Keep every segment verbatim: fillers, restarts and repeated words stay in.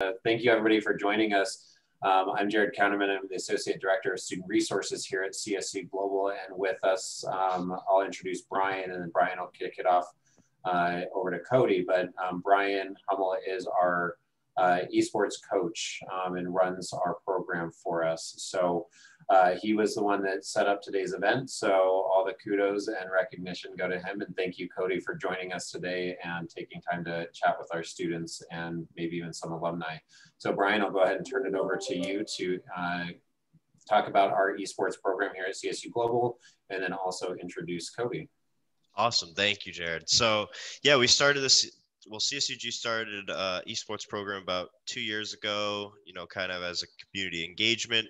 Uh, thank you everybody for joining us. Um, I'm Jared Counterman. I'm the Associate Director of Student Resources here at C S U Global, and with us, um, I'll introduce Brian, and then Brian will kick it off uh, over to Cody. But um, Brian Hummel is our uh, eSports coach um, and runs our program for us. So uh, he was the one that set up today's event, so all the kudos and recognition go to him. And thank you, Cody, for joining us today and taking time to chat with our students and maybe even some alumni. So Brian, I'll go ahead and turn it over to you to uh, talk about our eSports program here at C S U Global, and then also introduce Cody. Awesome, thank you, Jared. So yeah, we started this, well, C S U G started uh, eSports program about two years ago, you know, kind of as a community engagement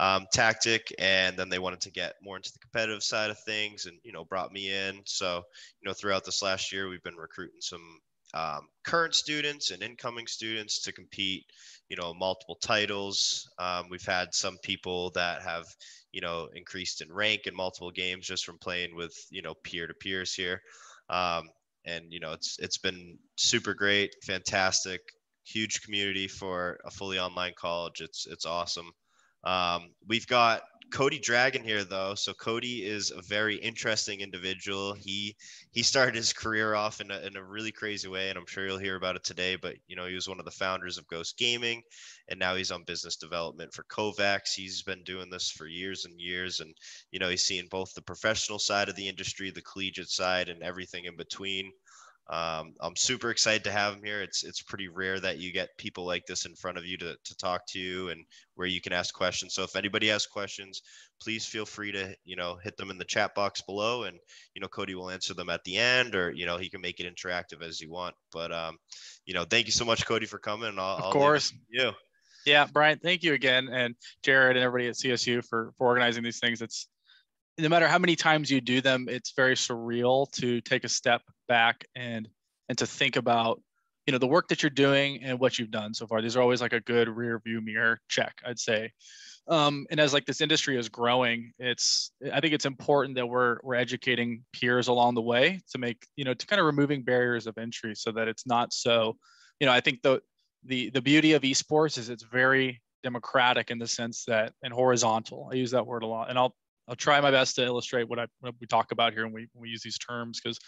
Um, tactic, and then they wanted to get more into the competitive side of things, and you know, brought me in. So you know, throughout this last year, we've been recruiting some um, current students and incoming students to compete, you know, multiple titles. Um, we've had some people that have, you know, increased in rank in multiple games just from playing with, you know, peer to peers here, um, and you know, it's it's been super great, fantastic, huge community for a fully online college. It's it's awesome. Um, we've got Cody Dragon here though. So Cody is a very interesting individual. He, he started his career off in a, in a really crazy way, and I'm sure you'll hear about it today, but you know, he was one of the founders of Ghost Gaming, and now he's on business development for KovaaK's. He's been doing this for years and years. And, you know, he's seen both the professional side of the industry, the collegiate side, and everything in between. Um, I'm super excited to have him here. It's it's pretty rare that you get people like this in front of you to, to talk to you, and where you can ask questions. So if anybody has questions, please feel free to, you know, hit them in the chat box below, and, you know, Cody will answer them at the end, or, you know, he can make it interactive as you want. But, um, you know, thank you so much, Cody, for coming. And I'll, of I'll course. You. Yeah, Brian, thank you again. And Jared and everybody at C S U for, for organizing these things. It's, no matter how many times you do them, it's very surreal to take a step back and and to think about, you know, the work that you're doing and what you've done so far. These are always like a good rear view mirror check, I'd say. Um, and as like this industry is growing, it's I think it's important that we're we're educating peers along the way to make, you know, to kind of removing barriers of entry so that it's not so, you know, I think the the the beauty of esports is it's very democratic in the sense that, and horizontal. I use that word a lot, and I'll I'll try my best to illustrate what I what we talk about here when we when we use these terms, because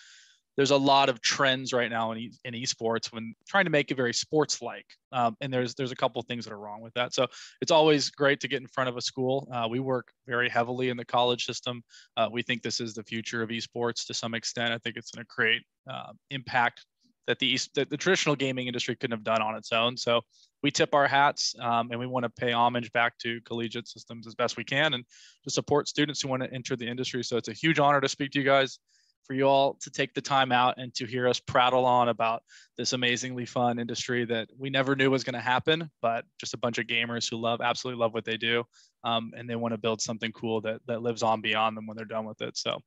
there's a lot of trends right now in e, in esports when trying to make it very sports-like, um, and there's there's a couple of things that are wrong with that. So it's always great to get in front of a school. Uh, we work very heavily in the college system. Uh, we think this is the future of esports to some extent. I think it's going to create uh, impact that the that the traditional gaming industry couldn't have done on its own. So we tip our hats, um, and we want to pay homage back to collegiate systems as best we can, and to support students who want to enter the industry. So it's a huge honor to speak to you guys, for you all to take the time out and to hear us prattle on about this amazingly fun industry that we never knew was going to happen, but just a bunch of gamers who love, absolutely love what they do. Um, and they want to build something cool that, that lives on beyond them when they're done with it. So.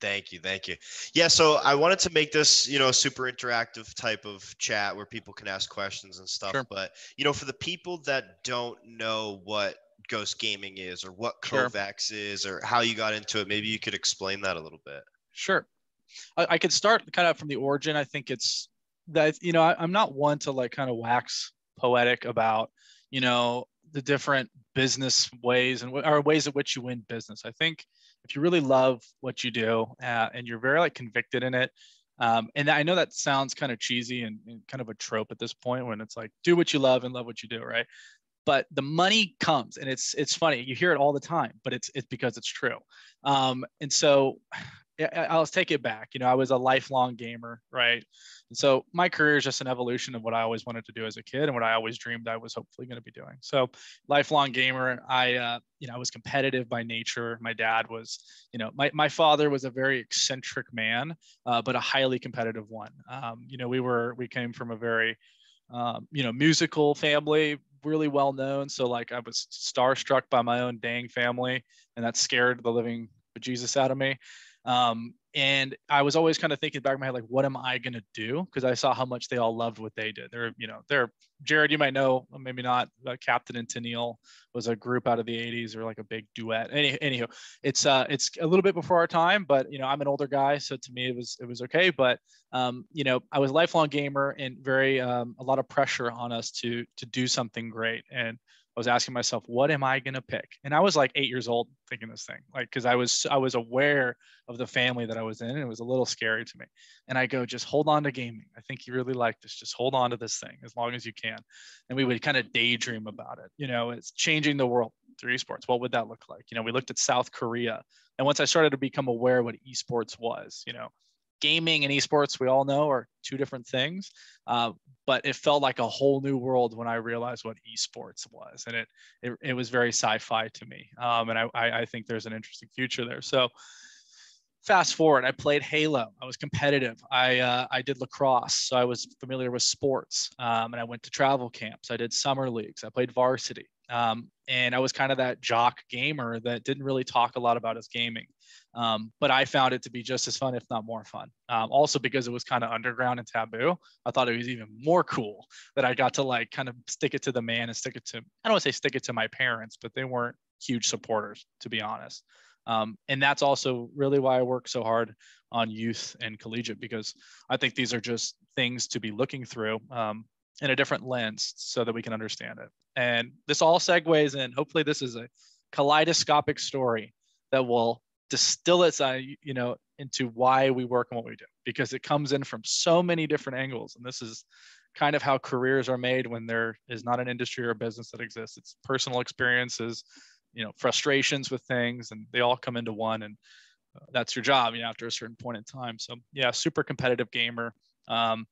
Thank you. Thank you. Yeah. So I wanted to make this, you know, super interactive type of chat where people can ask questions and stuff. Sure. But, you know, for the people that don't know what Ghost Gaming is, or what KovaaK's sure. is, or how you got into it, maybe you could explain that a little bit. Sure. I, I could start kind of from the origin. I think it's that, you know, I, I'm not one to like kind of wax poetic about, you know, the different business ways and or ways in which you win business. I think if you really love what you do uh, and you're very like convicted in it, um, and I know that sounds kind of cheesy and, and kind of a trope at this point when it's like, do what you love and love what you do, right? But the money comes, and it's it's funny. You hear it all the time, but it's it's because it's true. Um, and so I'll take it back. You know, I was a lifelong gamer, right? And so my career is just an evolution of what I always wanted to do as a kid and what I always dreamed I was hopefully going to be doing. So lifelong gamer, I, uh, you know, I was competitive by nature. My dad was, you know, my, my father was a very eccentric man, uh, but a highly competitive one. Um, you know, we were, we came from a very, um, you know, musical family, really well known. So like I was starstruck by my own dang family, and that scared the living bejesus out of me. Um, And I was always kind of thinking back in my head, like, what am I going to do? Because I saw how much they all loved what they did. They're, you know, they're, Jared, you might know, maybe not, uh, Captain and Tennille was a group out of the eighties, or like a big duet. Any, anywho, it's, uh, it's a little bit before our time, but, you know, I'm an older guy, so to me, it was, it was okay. But, um, you know, I was a lifelong gamer, and very, um, a lot of pressure on us to, to do something great. And I was asking myself, what am I going to pick? And I was like eight years old thinking this thing, like, cause I was, I was aware of the family that I was in, and it was a little scary to me. And I go, just hold on to gaming. I think you really like this. Just hold on to this thing as long as you can. And we would kind of daydream about it. You know, it's changing the world through esports. What would that look like? You know, we looked at South Korea. And once I started to become aware of what esports was, you know, gaming and esports, we all know, are two different things, uh, but it felt like a whole new world when I realized what esports was, and it it, it was very sci-fi to me, um, and I, I think there's an interesting future there. So fast forward, I played Halo. I was competitive. I uh, I did lacrosse, so I was familiar with sports, um, and I went to travel camps. I did summer leagues. I played varsity, um, and I was kind of that jock gamer that didn't really talk a lot about his gaming. Um, but I found it to be just as fun, if not more fun. Um, also because it was kind of underground and taboo, I thought it was even more cool that I got to like kind of stick it to the man and stick it to, I don't want to say stick it to my parents, but they weren't huge supporters, to be honest. Um, and that's also really why I work so hard on youth and collegiate, because I think these are just things to be looking through um, in a different lens so that we can understand it. And this all segues in, hopefully this is a kaleidoscopic story that will distill it, you know, into why we work and what we do, because it comes in from so many different angles. And this is kind of how careers are made when there is not an industry or a business that exists. It's personal experiences, you know, frustrations with things, and they all come into one. And that's your job, you know, after a certain point in time. So yeah, super competitive gamer. Um,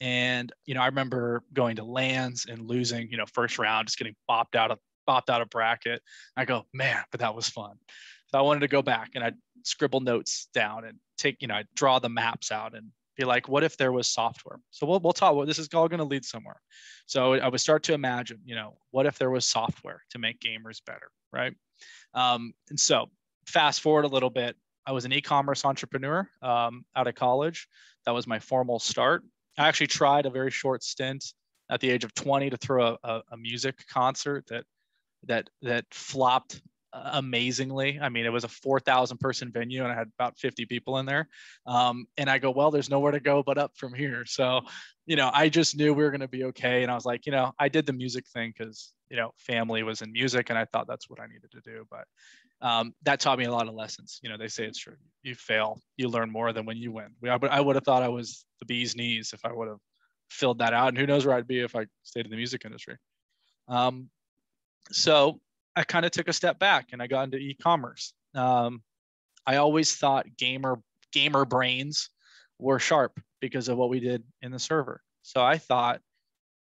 and, you know, I remember going to LANs and losing, you know, first round, just getting bopped out of, bopped out of bracket. I go, man, but that was fun. So I wanted to go back, and I'd scribble notes down and take, you know, I'd draw the maps out and be like, what if there was software? So we'll, we'll talk, well, this is all going to lead somewhere. So I would start to imagine, you know, what if there was software to make gamers better, right? Um, and so fast forward a little bit, I was an e-commerce entrepreneur um, out of college. That was my formal start. I actually tried a very short stint at the age of twenty to throw a, a music concert that, that, that flopped amazingly. I mean, it was a four thousand person venue, and I had about fifty people in there. Um, and I go, well, there's nowhere to go but up from here. So, you know, I just knew we were going to be okay. And I was like, you know, I did the music thing because, you know, family was in music, and I thought that's what I needed to do. But um, that taught me a lot of lessons. You know, they say it's true. You fail, you learn more than when you win. But I would have thought I was the bee's knees if I would have filled that out. And who knows where I'd be if I stayed in the music industry. Um, so I kind of took a step back, and I got into e-commerce. Um, I always thought gamer gamer brains were sharp because of what we did in the server. So I thought,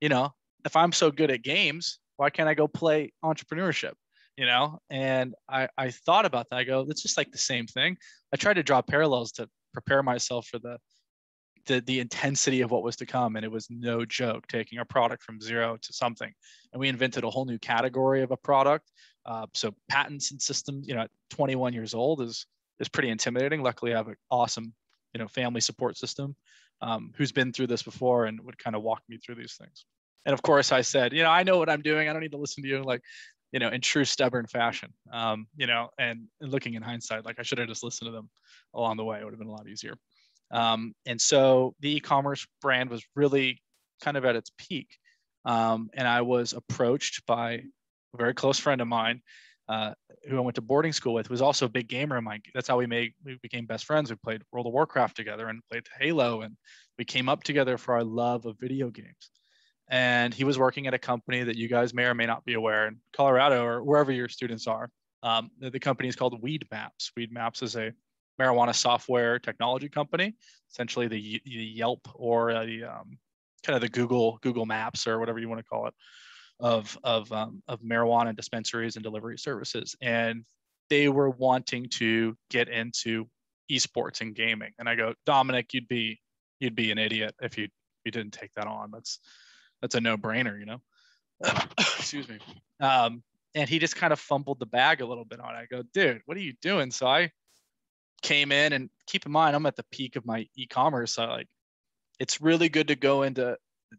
you know, if I'm so good at games, why can't I go play entrepreneurship? You know, and I, I thought about that. I go, it's just like the same thing. I tried to draw parallels to prepare myself for the The, the intensity of what was to come. And it was no joke taking a product from zero to something. And we invented a whole new category of a product. Uh, so patents and systems, you know, at twenty-one years old is, is pretty intimidating. Luckily, I have an awesome, you know, family support system um, who's been through this before and would kind of walk me through these things. And of course I said, you know, I know what I'm doing. I don't need to listen to you. Like, you know, in true stubborn fashion, um, you know, and, and looking in hindsight, like I should have just listened to them along the way. It would have been a lot easier. Um, and so the e-commerce brand was really kind of at its peak. Um, and I was approached by a very close friend of mine uh, who I went to boarding school with, who was also a big gamer of mine. That's how we made, we became best friends. We played World of Warcraft together and played Halo. And we came up together for our love of video games. And he was working at a company that you guys may or may not be aware in Colorado or wherever your students are. Um, the, the company is called Weedmaps. Weedmaps is a marijuana software technology company, essentially the, the Yelp or the um, kind of the Google Google Maps or whatever you want to call it of of um, of marijuana dispensaries and delivery services. And they were wanting to get into esports and gaming. And I go, Domenic, you'd be you'd be an idiot if you you didn't take that on. That's that's a no brainer, you know. Excuse me. Um, and he just kind of fumbled the bag a little bit on it. I go, dude, what are you doing? So I came in, and keep in mind, I'm at the peak of my e-commerce. So like, it's really good to go into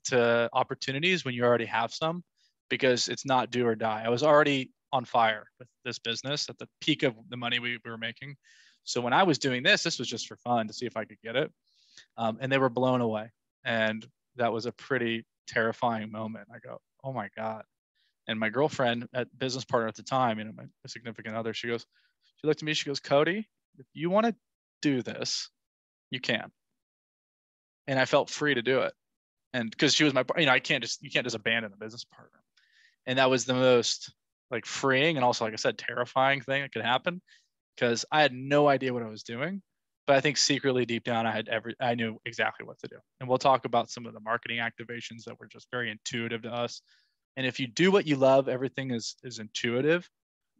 to opportunities when you already have some, because it's not do or die. I was already on fire with this business at the peak of the money we, we were making. So when I was doing this, this was just for fun to see if I could get it. Um, and they were blown away. And that was a pretty terrifying moment. I go, oh my God. And my girlfriend, at business partner at the time, you know, my significant other, she goes, she looked at me, she goes, Cody, if you want to do this, you can. And I felt free to do it. And because she was my, you know, I can't just, you can't just abandon a business partner. And that was the most like freeing and also, like I said, terrifying thing that could happen, because I had no idea what I was doing. But I think secretly deep down, I had every, I knew exactly what to do. And we'll talk about some of the marketing activations that were just very intuitive to us. And if you do what you love, everything is, is intuitive,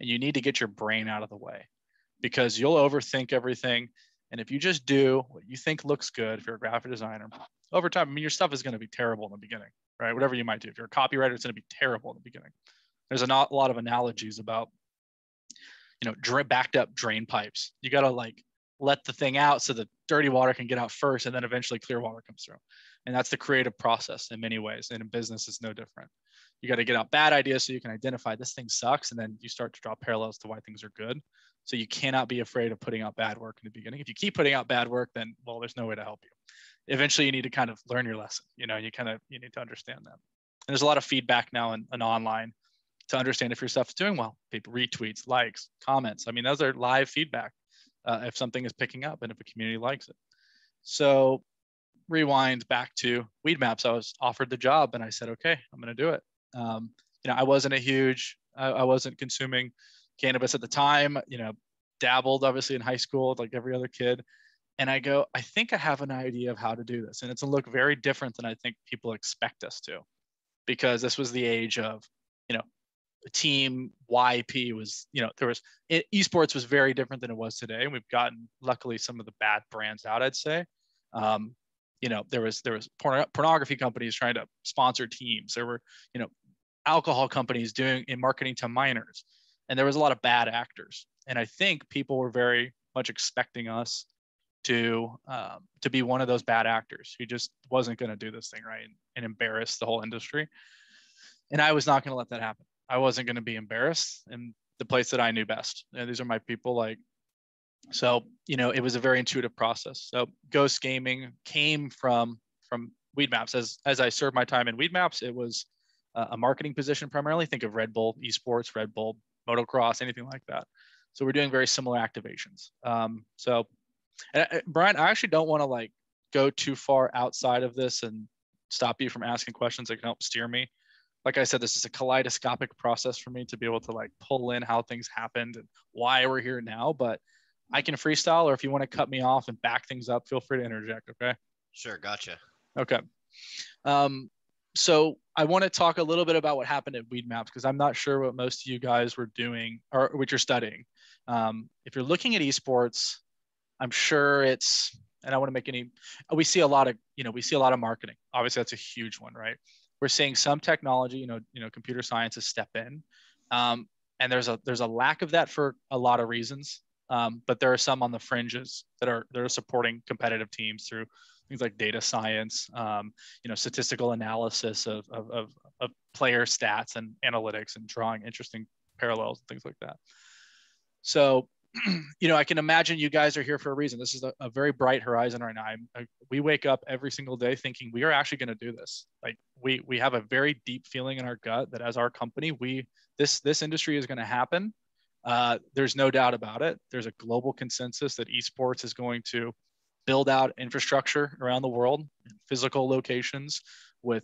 and you need to get your brain out of the way, because you'll overthink everything. And if you just do what you think looks good, if you're a graphic designer, over time, I mean, your stuff is going to be terrible in the beginning, right? Whatever you might do. If you're a copywriter, it's going to be terrible in the beginning. There's a not a lot of analogies about, you know, dra- backed up drain pipes. You got to like let the thing out so the dirty water can get out first, and then eventually clear water comes through. And that's the creative process in many ways. And in business, it's no different. You got to get out bad ideas so you can identify this thing sucks. And then you start to draw parallels to why things are good. So you cannot be afraid of putting out bad work in the beginning. If you keep putting out bad work, then, well, there's no way to help you. Eventually you need to kind of learn your lesson, you know, you kind of, you need to understand that. And there's a lot of feedback now in, in online to understand if your stuff's doing well. People retweets, likes, comments. I mean, those are live feedback. Uh, if something is picking up and if a community likes it. So rewind back to Weedmaps. I was offered the job and I said, okay, I'm going to do it. Um, you know, I wasn't a huge, I, I wasn't consuming cannabis at the time, you know, dabbled obviously in high school, like every other kid. And I go, I think I have an idea of how to do this. And it's going to look very different than I think people expect us to, because this was the age of, you know, team Y P was, you know, there was, it, esports was very different than it was today. And we've gotten, luckily, some of the bad brands out, I'd say. Um, you know, there was, there was porn- pornography companies trying to sponsor teams. There were, you know, alcohol companies doing in marketing to minors. And there was a lot of bad actors. And I think people were very much expecting us to um, to be one of those bad actors who just wasn't going to do this thing right and, and embarrass the whole industry. And I was not going to let that happen. I wasn't going to be embarrassed in the place that I knew best. And these are my people. Like, so, you know, it was a very intuitive process. So Ghost Gaming came from from Weedmaps. As as I served my time in Weedmaps, it was a, a marketing position primarily. Think of Red Bull esports, Red Bull motocross, anything like that. So we're doing very similar activations. Um, so, and I, Brian, I actually don't want to like go too far outside of this and stop you from asking questions that can help steer me. Like I said, this is a kaleidoscopic process for me to be able to like pull in how things happened and why we're here now, but I can freestyle, or if you want to cut me off and back things up, feel free to interject. Okay. Sure. Gotcha. Okay. Um, so I want to talk a little bit about what happened at Weedmaps, because I'm not sure what most of you guys were doing or what you're studying. Um, if you're looking at esports, I'm sure it's, and I want to make any, we see a lot of, you know, we see a lot of marketing. Obviously that's a huge one, right? We're seeing some technology, you know, you know, computer scientists step in, um, and there's a there's a lack of that for a lot of reasons. Um, but there are some on the fringes that are that are supporting competitive teams through things like data science, um, you know, statistical analysis of of, of of player stats and analytics, and drawing interesting parallels and things like that. So, you know, I can imagine you guys are here for a reason. This is a, a very bright horizon right now. I'm, I, we wake up every single day thinking we are actually going to do this. Like we we have a very deep feeling in our gut that as our company, we this this industry is going to happen. Uh, there's no doubt about it. There's a global consensus that esports is going to build out infrastructure around the world, in physical locations with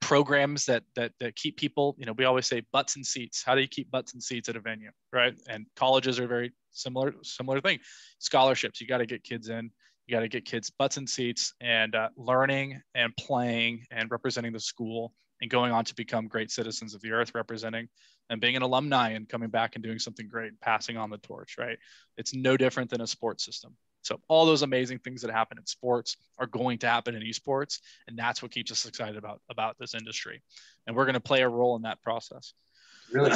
programs that, that that keep people, you know, we always say butts in seats. How do you keep butts in seats at a venue, right? And colleges are very similar, similar thing. Scholarships, you got to get kids in, you got to get kids butts in seats and uh, learning and playing and representing the school and going on to become great citizens of the earth, representing and being an alumni and coming back and doing something great and passing on the torch, right? It's no different than a sports system. So all those amazing things that happen in sports are going to happen in esports. And that's what keeps us excited about, about this industry. And we're going to play a role in that process. Really,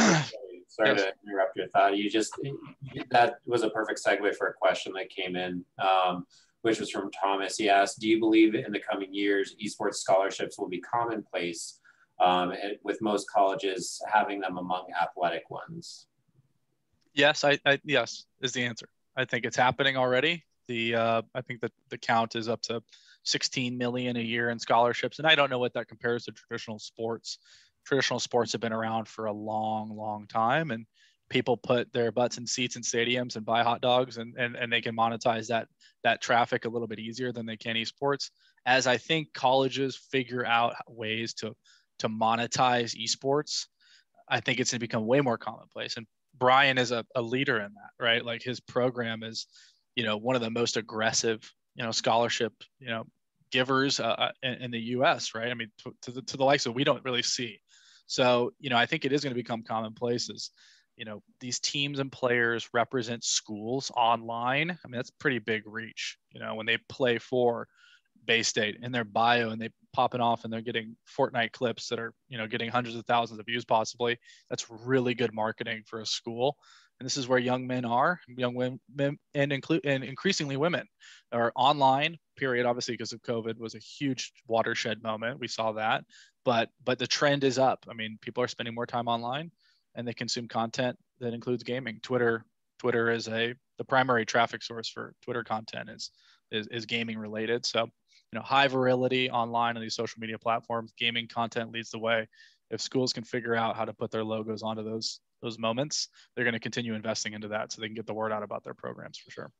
sorry yes. to interrupt your thought. You just, that was a perfect segue for a question that came in, um, which was from Thomas. He asked, do you believe in the coming years, esports scholarships will be commonplace um, with most colleges having them among athletic ones? Yes, I, I yes is the answer. I think it's happening already. The uh, I think that the count is up to sixteen million a year in scholarships, and I don't know what that compares to traditional sports. Traditional sports have been around for a long, long time, and people put their butts in seats in stadiums and buy hot dogs, and and, and they can monetize that that traffic a little bit easier than they can esports. As I think colleges figure out ways to to monetize esports, I think it's going to become way more commonplace. And Brian is a, a leader in that, right? Like his program is, you know, one of the most aggressive, you know, scholarship, you know, givers uh, in, in the U S, right? I mean, to, to, the, to the likes of we don't really see. So, you know, I think it is going to become commonplace. You know, these teams and players represent schools online. I mean, that's pretty big reach. You know, when they play for Bay State in their bio and they popping off and they're getting Fortnite clips that are, you know, getting hundreds of thousands of views possibly, that's really good marketing for a school. And this is where young men are, young women, and include and increasingly women are online, period, obviously, because of COVID was a huge watershed moment. We saw that, but but the trend is up. I mean, people are spending more time online and they consume content that includes gaming. Twitter, Twitter is a the primary traffic source for Twitter content is is, is gaming related. So you know, high virility online on these social media platforms, gaming content leads the way. If schools can figure out how to put their logos onto those those moments, they're going to continue investing into that so they can get the word out about their programs for sure. one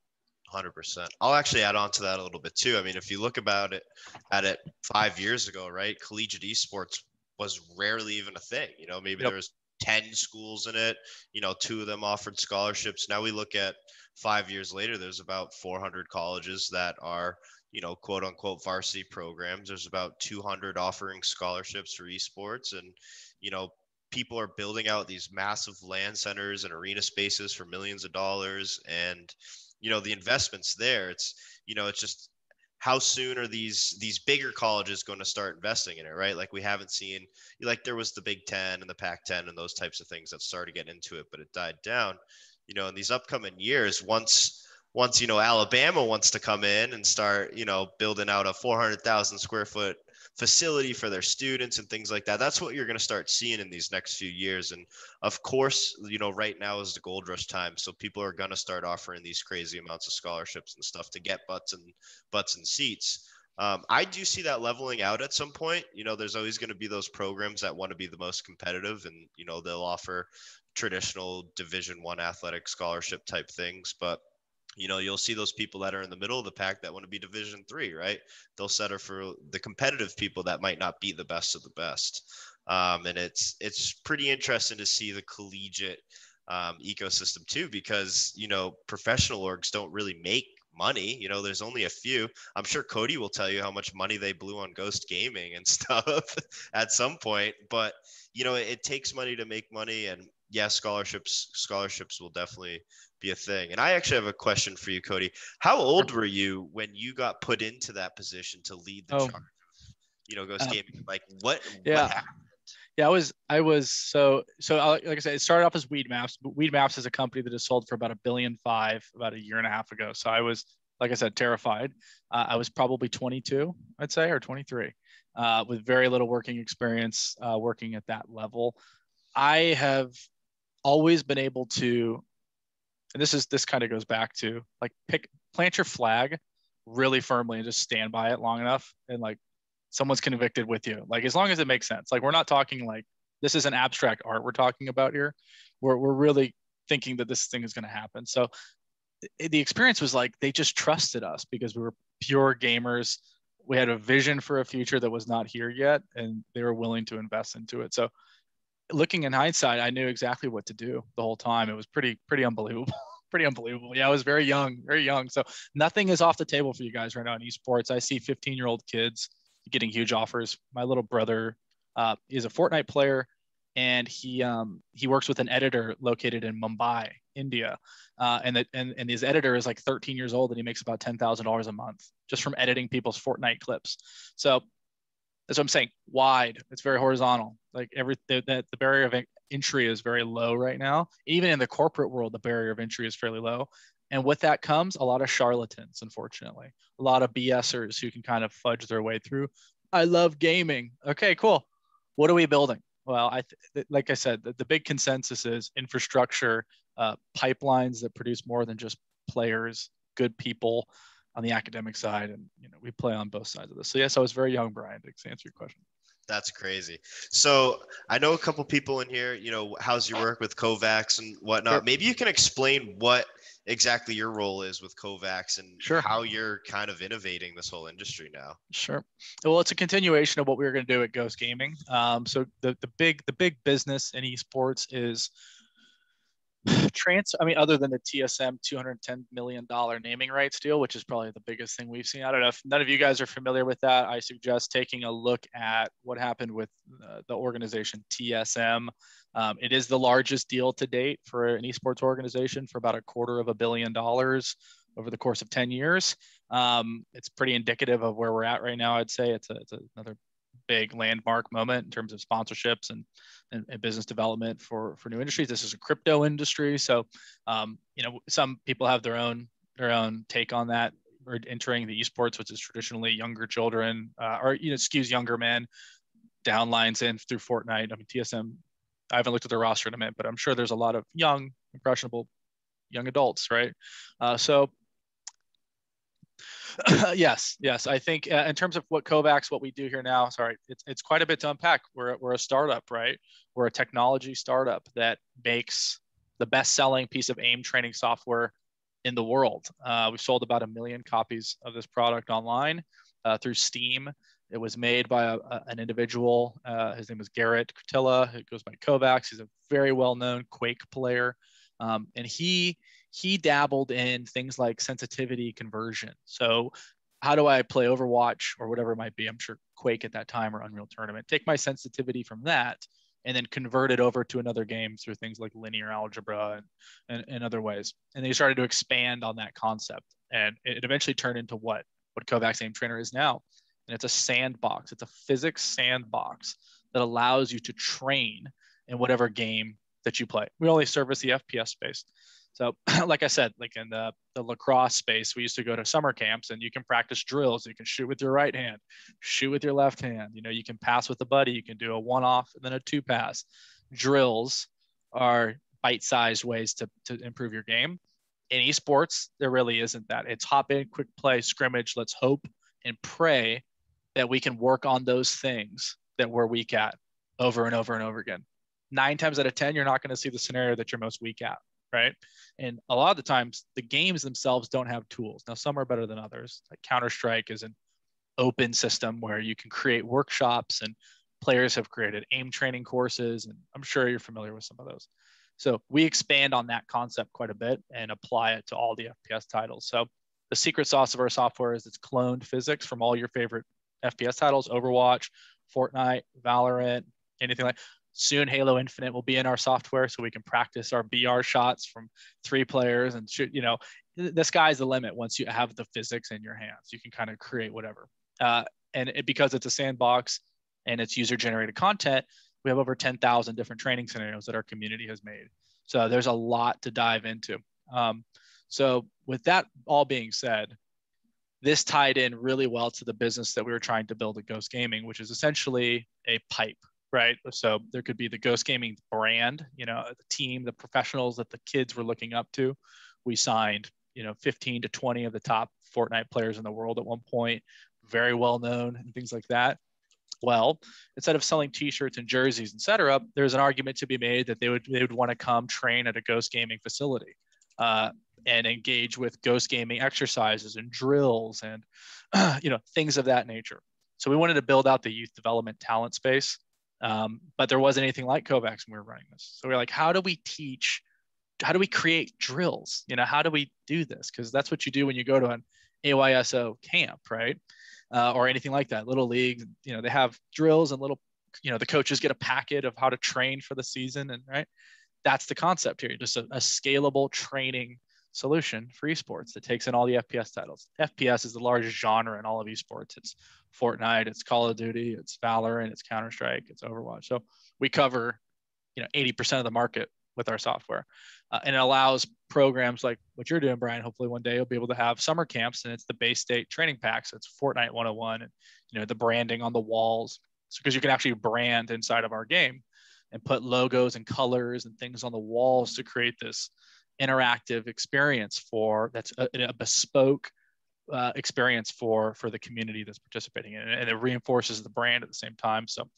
hundred percent. I'll actually add on to that a little bit too. I mean, if you look about it at it five years ago, right, collegiate esports was rarely even a thing. You know, maybe yep. there was ten schools in it, you know, two of them offered scholarships. Now we look at five years later, there's about four hundred colleges that are, you know, quote unquote varsity programs. There's about two hundred offering scholarships for esports, and, you know, people are building out these massive land centers and arena spaces for millions of dollars. And, you know, the investments there, it's, you know, it's just how soon are these, these bigger colleges going to start investing in it, right? Like we haven't seen, like there was the Big Ten and the Pac ten and those types of things that started getting into it, but it died down, you know, in these upcoming years. Once Once, you know, Alabama wants to come in and start, you know, building out a four hundred thousand square foot facility for their students and things like that, that's what you're going to start seeing in these next few years. And of course, you know, right now is the gold rush time. So people are going to start offering these crazy amounts of scholarships and stuff to get butts and butts and seats. Um, I do see that leveling out at some point. You know, there's always going to be those programs that want to be the most competitive, and, you know, they'll offer traditional Division One athletic scholarship type things. But you know, you'll see those people that are in the middle of the pack that want to be Division Three, right? They'll settle for the competitive people that might not be the best of the best. Um, and it's it's pretty interesting to see the collegiate um, ecosystem too, because, you know, professional orgs don't really make money. You know, there's only a few. I'm sure Cody will tell you how much money they blew on Ghost Gaming and stuff at some point. But, you know, it, it takes money to make money. And yeah, scholarships, scholarships will definitely be a thing. And I actually have a question for you, Cody. How old were you when you got put into that position to lead the oh. charge? You know, Ghost um, Gaming. Like what? Yeah, what happened? yeah. I was, I was. So, so like I said, it started off as Weedmaps, but Weedmaps is a company that is sold for about a billion five about a year and a half ago. So I was, like I said, terrified. Uh, I was probably twenty-two, I'd say, or twenty-three, uh, with very little working experience, uh, working at that level. I have always been able to. And this is this kind of goes back to like pick plant your flag really firmly and just stand by it long enough, and like someone's convicted with you. Like as long as it makes sense. Like we're not talking like this is an abstract art we're talking about here. We're we're really thinking that this thing is going to happen. So it, the experience was like they just trusted us because we were pure gamers. We had a vision for a future that was not here yet, and they were willing to invest into it. So looking in hindsight, I knew exactly what to do the whole time. It was pretty, pretty unbelievable, pretty unbelievable. Yeah, I was very young, very young. So nothing is off the table for you guys right now in esports. I see fifteen-year-old kids getting huge offers. My little brother uh, is a Fortnite player, and he um, he works with an editor located in Mumbai, India. Uh, and, the, and and his editor is like thirteen years old, and he makes about ten thousand dollars a month just from editing people's Fortnite clips. So that's what I'm saying, wide. It's very horizontal. Like every that the, the barrier of entry is very low right now. Even in the corporate world, the barrier of entry is fairly low. And with that comes a lot of charlatans, unfortunately, a lot of BSers who can kind of fudge their way through. I love gaming. Okay, cool. What are we building? Well, I th- like I said, the, the big consensus is infrastructure, uh, pipelines that produce more than just players, good people on the academic side. And, you know, we play on both sides of this. So, yes, I was very young, Brian, to answer your question. That's crazy. So I know a couple people in here, you know, how's your work with KovaaK's and whatnot? Sure. Maybe you can explain what exactly your role is with KovaaK's and sure. how you're kind of innovating this whole industry now. Sure. Well, it's a continuation of what we were going to do at Ghost Gaming. Um, so the, the big the big business in esports is trans. I mean, other than the T S M two hundred ten million dollars naming rights deal, which is probably the biggest thing we've seen. I don't know if none of you guys are familiar with that. I suggest taking a look at what happened with uh, the organization T S M. Um, it is the largest deal to date for an esports organization for about a quarter of a billion dollars over the course of ten years. Um, it's pretty indicative of where we're at right now. I'd say it's, a, it's another big landmark moment in terms of sponsorships and, and, and business development for, for new industries. This is a crypto industry. So, um, you know, some people have their own, their own take on that. We're entering the esports, which is traditionally younger children uh, or, you know, skews younger men, downlines in through Fortnite. I mean, T S M, I haven't looked at their roster in a minute, but I'm sure there's a lot of young, impressionable, young adults, right? Uh, so, yes, yes, I think uh, in terms of what KovaaK's, what we do here now, sorry, it's it's quite a bit to unpack. We're we're a startup, right? We're a technology startup that makes the best-selling piece of aim training software in the world. Uh, we've sold about a million copies of this product online uh, through Steam. It was made by a, a, an individual. Uh, his name was Garrett Cortilla. He goes by KovaaK's. He's a very well-known Quake player. Um, and he he dabbled in things like sensitivity conversion. So how do I play Overwatch or whatever it might be? I'm sure Quake at that time or Unreal Tournament. Take my sensitivity from that and then convert it over to another game through things like linear algebra and, and, and other ways. And they started to expand on that concept. And it eventually turned into what, what KovaaK's Aim Trainer is now. And it's a sandbox. It's a physics sandbox that allows you to train in whatever game that you play. We only service the F P S space. So like I said, like in the, the lacrosse space, we used to go to summer camps and you can practice drills. You can shoot with your right hand, shoot with your left hand. You know, you can pass with a buddy. You can do a one-off and then a two-pass. Drills are bite-sized ways to, to improve your game. In esports, there really isn't that. It's hop in, quick play, scrimmage, let's hope and pray that we can work on those things that we're weak at over and over and over again. Nine times out of ten, you're not going to see the scenario that you're most weak at, right? And a lot of the times, the games themselves don't have tools. Now, some are better than others. Like Counter-Strike is an open system where you can create workshops and players have created aim training courses, and I'm sure you're familiar with some of those. So we expand on that concept quite a bit and apply it to all the F P S titles. So the secret sauce of our software is it's cloned physics from all your favorite F P S titles, Overwatch, Fortnite, Valorant, anything like that. Soon Halo Infinite will be in our software so we can practice our B R shots from three players and shoot, you know, the sky's the limit once you have the physics in your hands. You can kind of create whatever. Uh, and it, because it's a sandbox and it's user-generated content, we have over ten thousand different training scenarios that our community has made. So there's a lot to dive into. Um, so with that all being said, this tied in really well to the business that we were trying to build at Ghost Gaming, which is essentially a pipe, right? So there could be the Ghost Gaming brand, you know, the team, the professionals that the kids were looking up to. We signed, you know, fifteen to twenty of the top Fortnite players in the world at one point, very well known and things like that. Well, instead of selling t-shirts and jerseys, et cetera, there's an argument to be made that they would they would want to come train at a Ghost Gaming facility. Uh, and engage with Ghost Gaming exercises and drills and, you know, things of that nature. So we wanted to build out the youth development talent space, um, but there wasn't anything like KovaaK's when we were running this. So we we're like, how do we teach, how do we create drills? You know, how do we do this? Because that's what you do when you go to an A Y S O camp, right? Uh, or anything like that, Little League, you know, they have drills and little, you know, the coaches get a packet of how to train for the season and right. That's the concept here, just a, a scalable training solution for esports that takes in all the F P S titles. F P S is the largest genre in all of esports. It's Fortnite, it's Call of Duty, it's Valorant, it's Counter-Strike, it's Overwatch. So we cover, you know, eighty percent of the market with our software. Uh, and it allows programs like what you're doing, Brian. Hopefully one day you'll be able to have summer camps, and it's the Bay State training packs. So it's Fortnite one oh one, and, you know, the branding on the walls. So because you can actually brand inside of our game and put logos and colors and things on the walls to create this interactive experience for that's a, a bespoke uh, experience for for the community that's participating in it. And it reinforces the brand at the same time. So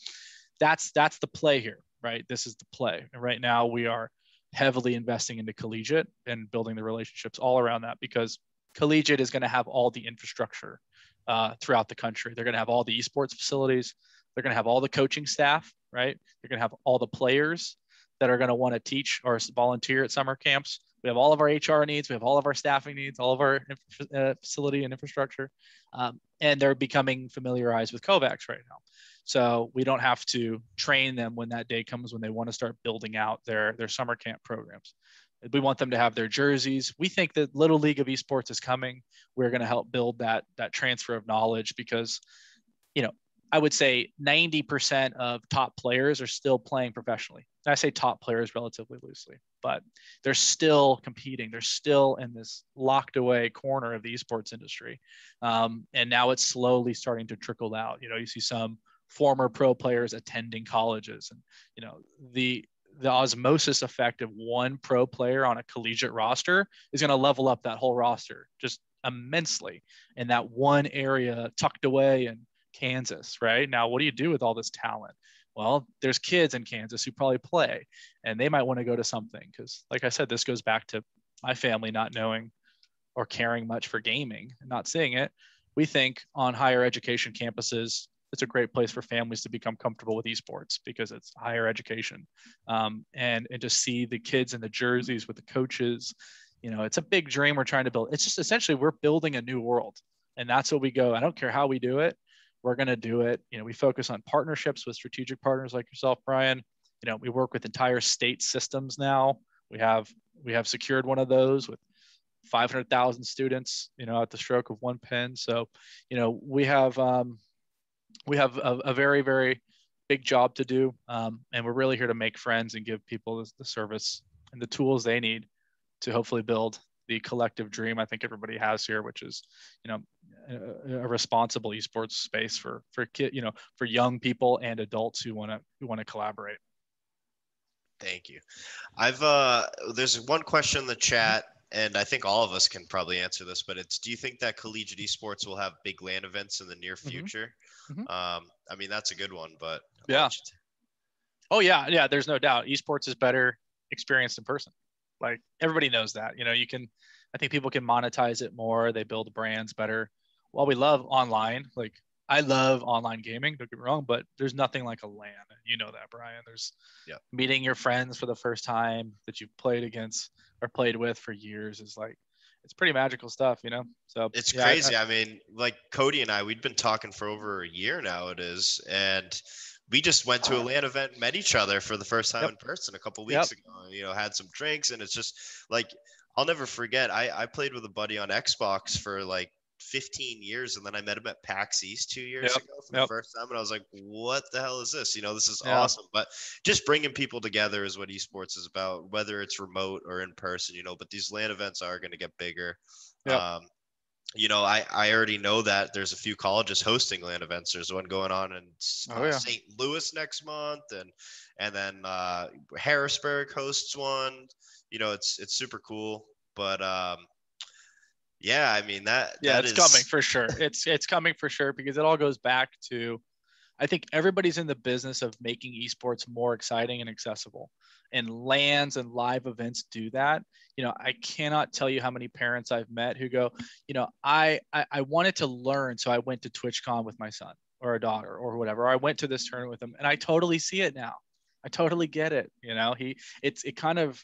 that's that's the play here, right? This is the play. And right now we are heavily investing into collegiate and building the relationships all around that, because collegiate is going to have all the infrastructure uh, throughout the country. They're going to have all the esports facilities. They're going to have all the coaching staff, right? They're going to have all the players that are going to want to teach or volunteer at summer camps. We have all of our H R needs. We have all of our staffing needs, all of our inf- uh, facility and infrastructure. Um, and they're becoming familiarized with KovaaK's right now. So we don't have to train them when that day comes when they want to start building out their, their summer camp programs. We want them to have their jerseys. We think that Little League of Esports is coming. We're going to help build that, that transfer of knowledge, because, you know, I would say ninety percent of top players are still playing professionally. And I say top players relatively loosely, but they're still competing. They're still in this locked away corner of the esports industry. Um, and now it's slowly starting to trickle out. You know, you see some former pro players attending colleges, and, you know, the, the osmosis effect of one pro player on a collegiate roster is going to level up that whole roster just immensely in that one area tucked away in Kansas, right? Now, what do you do with all this talent? Well, there's kids in Kansas who probably play, and they might want to go to something. Because like I said, this goes back to my family not knowing or caring much for gaming and not seeing it. We think on higher education campuses, it's a great place for families to become comfortable with esports because it's higher education. Um, and, and to see the kids in the jerseys with the coaches, you know, it's a big dream we're trying to build. It's just essentially we're building a new world, and that's what we go. I don't care how we do it. We're going to do it. You know, we focus on partnerships with strategic partners like yourself, Brian. You know, we work with entire state systems now. We have we have secured one of those with five hundred thousand students, you know, at the stroke of one pen. So, you know, we have um, we have a, a very, very big job to do, um, and we're really here to make friends and give people the, the service and the tools they need to hopefully build the collective dream I think everybody has here, which is, you know, a, a responsible esports space for for kid, you know, for young people and adults who want to who want to collaborate. Thank you. I've uh, there's one question in the chat, and I think all of us can probably answer this, but it's, do you think that collegiate esports will have big LAN events in the near future? Mm-hmm. Um, I mean, that's a good one, but I'll yeah. T- oh yeah, yeah. There's no doubt, esports is better experienced in person. Like everybody knows that, you know, you can, I think people can monetize it more. They build brands better. While we love online, like I love online gaming, don't get me wrong, but there's nothing like a LAN. You know that, Brian. There's yeah. meeting your friends for the first time that you've played against or played with for years is like, it's pretty magical stuff, you know? So it's yeah, crazy. I, I, I mean, like Cody and I, we've been talking for over a year now it is. And we just went to a LAN event and met each other for the first time yep. in person a couple weeks yep. ago, you know, had some drinks. And it's just like, I'll never forget. I, I played with a buddy on Xbox for like fifteen years. And then I met him at PAX East two years yep. ago for yep. the first time. And I was like, what the hell is this? You know, this is yeah. awesome. But just bringing people together is what esports is about, whether it's remote or in person, you know, but these LAN events are going to get bigger. Yep. Um, You know, I, I already know that there's a few colleges hosting LAN events. There's one going on in uh, oh, yeah. Saint Louis next month, and and then uh, Harrisburg hosts one. You know, it's it's super cool. But um, yeah, I mean that. Yeah, that it's is... coming for sure. It's it's coming for sure because it all goes back to, I think everybody's in the business of making esports more exciting and accessible, and LANs and live events do that. You know, I cannot tell you how many parents I've met who go, you know, I, I, I wanted to learn. So I went to TwitchCon with my son or a daughter or whatever. Or I went to this tournament with him, and I totally see it now. I totally get it. You know, he, it's, it kind of,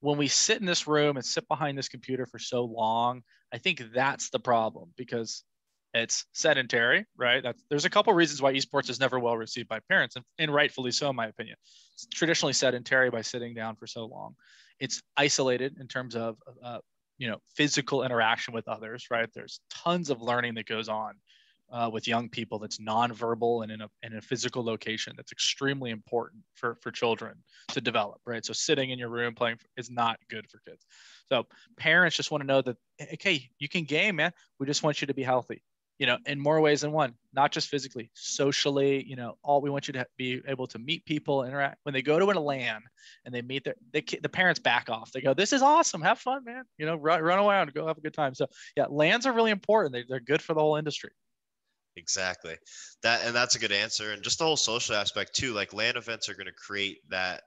when we sit in this room and sit behind this computer for so long, I think that's the problem, because it's sedentary, right? That's, there's a couple of reasons why esports is never well received by parents, and, and rightfully so, in my opinion. It's traditionally sedentary by sitting down for so long. It's isolated in terms of, uh, you know, physical interaction with others, right? There's tons of learning that goes on uh, with young people that's nonverbal and in a, in a physical location. That's extremely important for, for children to develop, right? So sitting in your room playing is not good for kids. So parents just want to know that, okay, you can game, man. We just want you to be healthy, you know, in more ways than one, not just physically, socially, you know, all we want you to be able to meet people, interact. When they go to a LAN and they meet their, they, the parents back off. They go, this is awesome. Have fun, man. You know, run, run around, go have a good time. So yeah, LANs are really important. They, they're good for the whole industry. Exactly. That, and that's a good answer. And just the whole social aspect too, like LAN events are going to create that,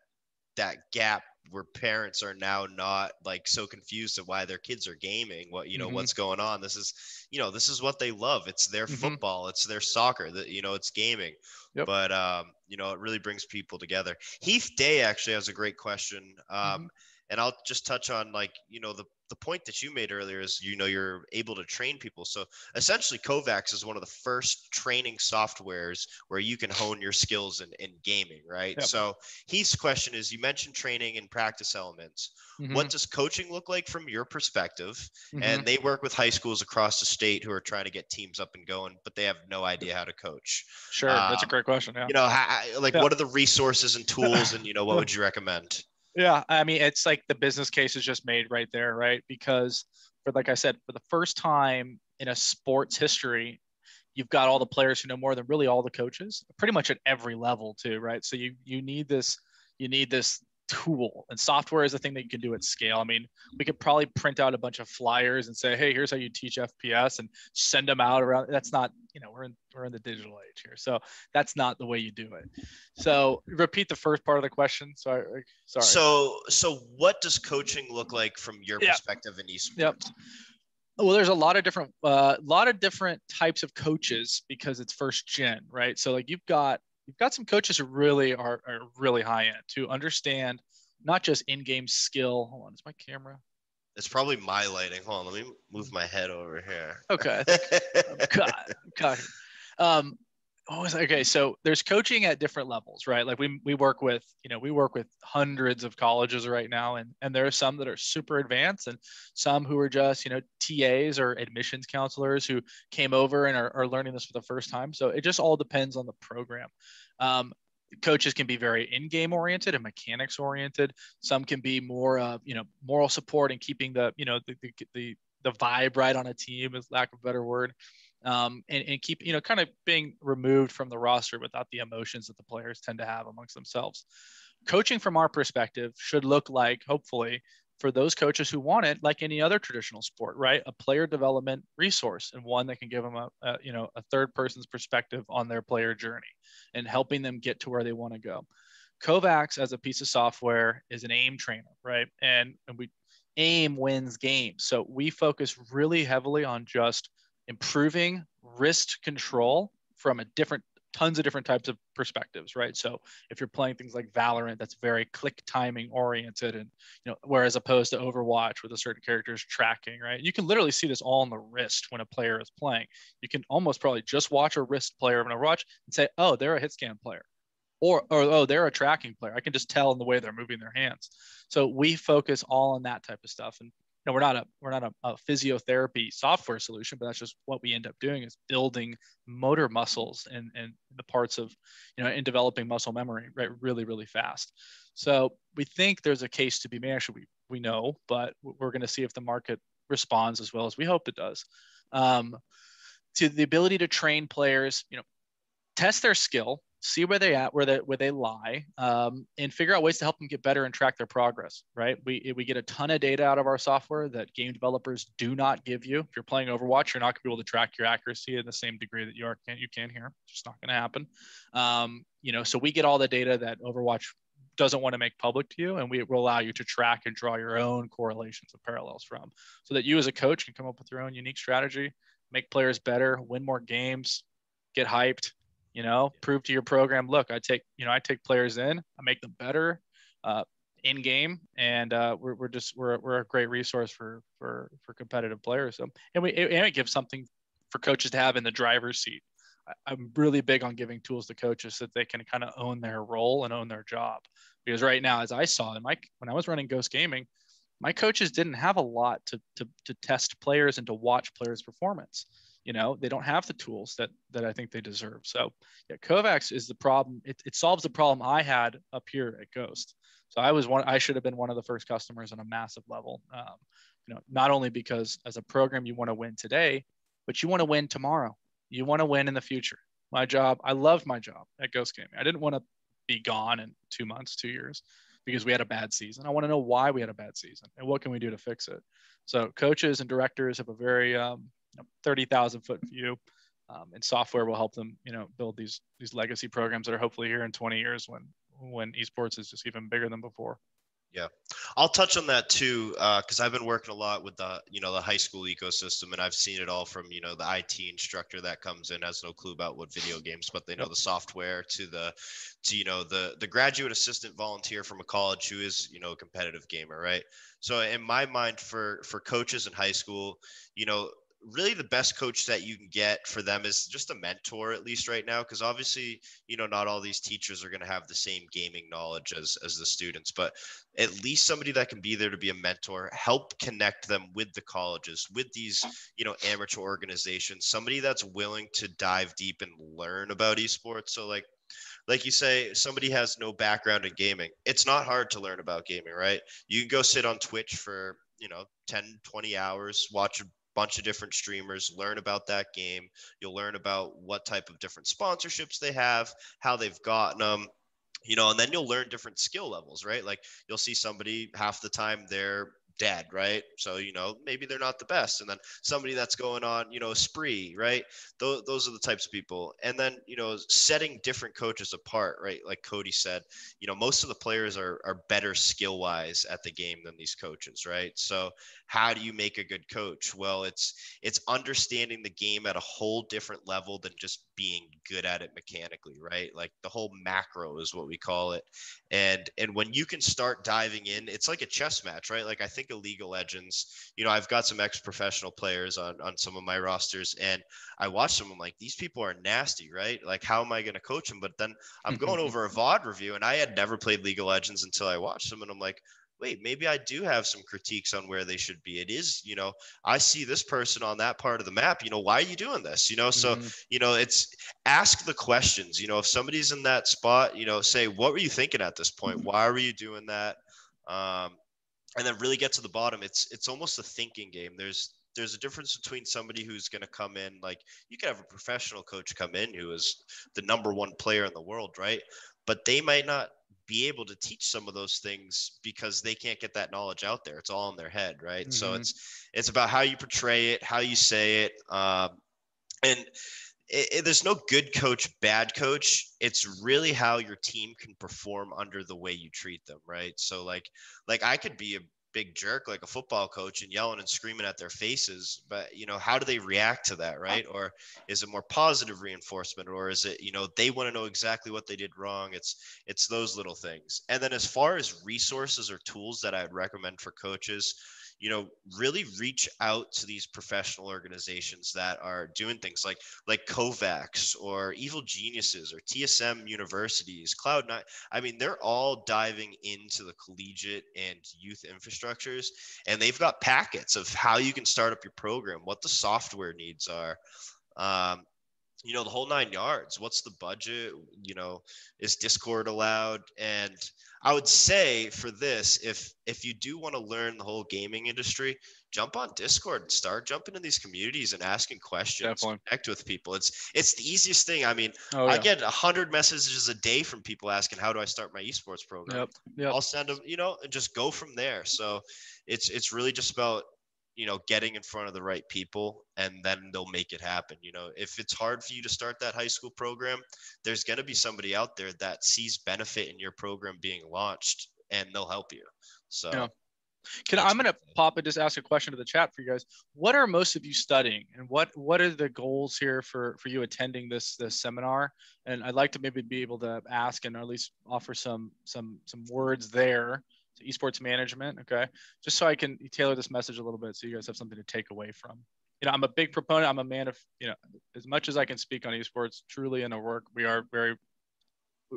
that gap where parents are now not like so confused at why their kids are gaming, what, you know, mm-hmm. what's going on. This is, you know, this is what they love. It's their mm-hmm. football, it's their soccer, that, you know, it's gaming, yep. but um, you know, it really brings people together. Heath Day actually has a great question. Um, mm-hmm. And I'll just touch on, like, you know, the, the point that you made earlier is, you know, you're able to train people. So essentially KovaaK's is one of the first training softwares where you can hone your skills in, in gaming, right? Yep. So Heath's question is, you mentioned training and practice elements. Mm-hmm. What does coaching look like from your perspective? Mm-hmm. And they work with high schools across the state who are trying to get teams up and going, but they have no idea how to coach. Sure. Um, that's a great question. Yeah. You know, how, like yeah. what are the resources and tools and, you know, what would you recommend? Yeah, I mean, it's like the business case is just made right there, right? Because, for like I said, for the first time in a sport's history, you've got all the players who know more than really all the coaches, pretty much at every level too, right? So you you need this you need this tool, and software is the thing that you can do at scale. I mean, we could probably print out a bunch of flyers and say, hey, here's how you teach F P S, and send them out around. That's not, you know, we're in we're in the digital age here, so that's not the way you do it. So repeat the first part of the question. Sorry, sorry. So so what does coaching look like from your yeah. perspective in esports? Yep. Well, there's a lot of different a uh, lot of different types of coaches because it's first gen, right? So like you've got You've got some coaches who really are, are really high end to understand not just in-game skill. Hold on, is my camera? It's probably my lighting. Hold on, let me move my head over here. Okay. God, God. Um, oh, okay. So there's coaching at different levels, right? Like we we work with, you know, we work with hundreds of colleges right now, and and there are some that are super advanced, and some who are just, you know, T As or admissions counselors who came over and are, are learning this for the first time. So it just all depends on the program. Um, coaches can be very in-game oriented and mechanics oriented. Some can be more of, you know, moral support and keeping the, you know, the the the, the vibe right on a team, is lack of a better word. Um, and, and keep, you know, kind of being removed from the roster without the emotions that the players tend to have amongst themselves. Coaching from our perspective should look like, hopefully, for those coaches who want it, like any other traditional sport, right? A player development resource, and one that can give them a, a you know, a third person's perspective on their player journey and helping them get to where they want to go. KovaaK's as a piece of software is an aim trainer, right? And, and we aim wins games. So we focus really heavily on just improving wrist control from a different, tons of different types of perspectives, right? So if you're playing things like Valorant, that's very click timing oriented, and, you know, whereas opposed to Overwatch with a certain character's tracking, right? You can literally see this all on the wrist when a player is playing. You can almost probably just watch a wrist player of an Overwatch and say, oh, they're a hit scan player, or, or oh, they're a tracking player. I can just tell in the way they're moving their hands. So we focus all on that type of stuff. And no, we're not a we're not a, a physiotherapy software solution, but that's just what we end up doing, is building motor muscles and and the parts of, you know, and developing muscle memory, right, really, really fast. So we think there's a case to be made. Actually, we we know, but we're going to see if the market responds as well as we hope it does. Um, to the ability to train players, you know, test their skill, see where they're at, where they, where they lie, um, and figure out ways to help them get better and track their progress, right? We, we get a ton of data out of our software that game developers do not give you. If you're playing Overwatch, you're not gonna be able to track your accuracy in the same degree that you are, you can here. It's just not gonna happen. Um, you know, so we get all the data that Overwatch doesn't want to make public to you, and we will allow you to track and draw your own correlations and parallels from, so that you as a coach can come up with your own unique strategy, make players better, win more games, get hyped, you know, prove to your program, look, I take, you know, I take players in, I make them better uh, in game. And uh, we're, we're just, we're, we're a great resource for, for, for competitive players. So, and we, it, and it gives something for coaches to have in the driver's seat. I, I'm really big on giving tools to coaches so that they can kind of own their role and own their job. Because right now, as I saw in my, when I was running Ghost Gaming, my coaches didn't have a lot to, to, to test players and to watch players' performance. You know, they don't have the tools that that I think they deserve. So yeah, KovaaK's is the problem. It, it solves the problem I had up here at Ghost. So I was one, I should have been one of the first customers on a massive level. Um, you know, not only because as a program you want to win today, but you want to win tomorrow. You want to win in the future. My job, I loved my job at Ghost Gaming. I didn't want to be gone in two months, two years, because we had a bad season. I want to know why we had a bad season and what can we do to fix it. So coaches and directors have a very um, thirty thousand foot view, um, and software will help them, you know, build these these legacy programs that are hopefully here in twenty years when when esports is just even bigger than before. Yeah, I'll touch on that too, because uh, I've been working a lot with the, you know, the high school ecosystem, and I've seen it all from, you know, the I T instructor that comes in has no clue about what video games, but they know the software, to the, to, you know, the the graduate assistant volunteer from a college who is, you know, a competitive gamer, right? So in my mind, for for coaches in high school, you know, really the best coach that you can get for them is just a mentor, at least right now, because obviously, you know, not all these teachers are going to have the same gaming knowledge as, as the students, but at least somebody that can be there to be a mentor, help connect them with the colleges, with these, you know, amateur organizations, somebody that's willing to dive deep and learn about esports. So like, Like you say, somebody has no background in gaming. It's not hard to learn about gaming, right? You can go sit on Twitch for, you know, ten, twenty hours, watch a bunch of different streamers, learn about that game. You'll learn about what type of different sponsorships they have, how they've gotten them, you know, and then you'll learn different skill levels, right? Like you'll see somebody half the time they're dead, right? So, you know, maybe they're not the best. And then somebody that's going on, you know, a spree, right? Those, those are the types of people. And then, you know, setting different coaches apart, right? Like Cody said, you know, most of the players are, are better skill wise at the game than these coaches, right? So how do you make a good coach? Well, it's, it's understanding the game at a whole different level than just being good at it mechanically, right? Like the whole macro is what we call it. And, and when you can start diving in, it's like a chess match, right? Like I think of League of Legends, you know, I've got some ex-professional players on, on some of my rosters, and I watch them, I'm like, these people are nasty, right? Like, how am I going to coach them? But then I'm going over a V O D review, and I had never played League of Legends until I watched them, and I'm like, wait, maybe I do have some critiques on where they should be. It is, you know, I see this person on that part of the map, you know, why are you doing this? You know, so, mm-hmm. you know, it's ask the questions, you know, if somebody's in that spot, you know, say, what were you thinking at this point? Mm-hmm. Why were you doing that? Um, And then really get to the bottom. It's it's almost a thinking game. There's there's a difference between somebody who's going to come in, like you could have a professional coach come in who is the number one player in the world, right? But they might not be able to teach some of those things because they can't get that knowledge out there. It's all in their head, right? Mm-hmm. So it's it's about how you portray it, how you say it, um, and. It, it, there's no good coach, bad coach. It's really how your team can perform under the way you treat them, right? So like, like I could be a big jerk, like a football coach, and yelling and screaming at their faces, but you know, how do they react to that, right? Or is it more positive reinforcement, or is it, you know, they want to know exactly what they did wrong? It's, it's those little things. And then as far as resources or tools that I'd recommend for coaches, you know, really reach out to these professional organizations that are doing things like, like KovaaK's or Evil Geniuses or T S M universities, Cloud nine. I mean, they're all diving into the collegiate and youth infrastructures, and they've got packets of how you can start up your program, what the software needs are. Um, you know, the whole nine yards, what's the budget, you know, is Discord allowed? And I would say for this, if, if you do want to learn the whole gaming industry, jump on Discord and start jumping in these communities and asking questions, Definitely. Connect with people. It's, it's the easiest thing. I mean, oh, yeah. I get a hundred messages a day from people asking, how do I start my esports program? Yep. Yep. I'll send them, you know, and just go from there. So it's, it's really just about, you know, getting in front of the right people, and then they'll make it happen. You know, if it's hard for you to start that high school program, there's going to be somebody out there that sees benefit in your program being launched, and they'll help you. So yeah. Can I'm going to pop and just ask a question to the chat for you guys. What are most of you studying, and what, what are the goals here for, for you attending this, this seminar? And I'd like to maybe be able to ask, and or at least offer some, some, some words there. So esports management, okay, just so I can tailor this message a little bit so you guys have something to take away from. You know, I'm a big proponent. I'm a man of, you know, as much as I can speak on esports, truly in our work, we are very,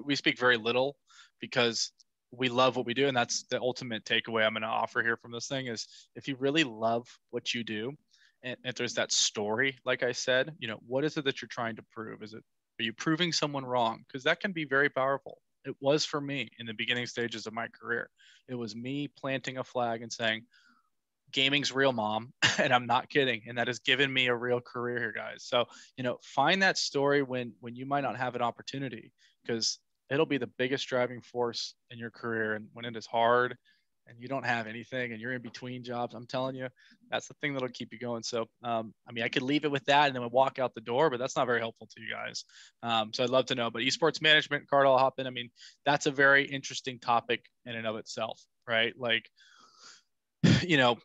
we speak very little because we love what we do. And that's the ultimate takeaway I'm going to offer here from this thing is if you really love what you do And if there's that story, like I said, you know, what is it that you're trying to prove? Is it, are you proving someone wrong? Because that can be very powerful. It was for me in the beginning stages of my career. It was me planting a flag and saying, gaming's real, mom, and I'm not kidding. And that has given me a real career here, guys. So, you know, find that story when when you might not have an opportunity, because it'll be the biggest driving force in your career. And when it is hard and you don't have anything and you're in between jobs, I'm telling you, that's the thing that'll keep you going. So, um, I mean, I could leave it with that and then we walk out the door, but that's not very helpful to you guys. Um, so I'd love to know, but esports management, Card, I'll hop in. I mean, that's a very interesting topic in and of itself, right? Like, you know,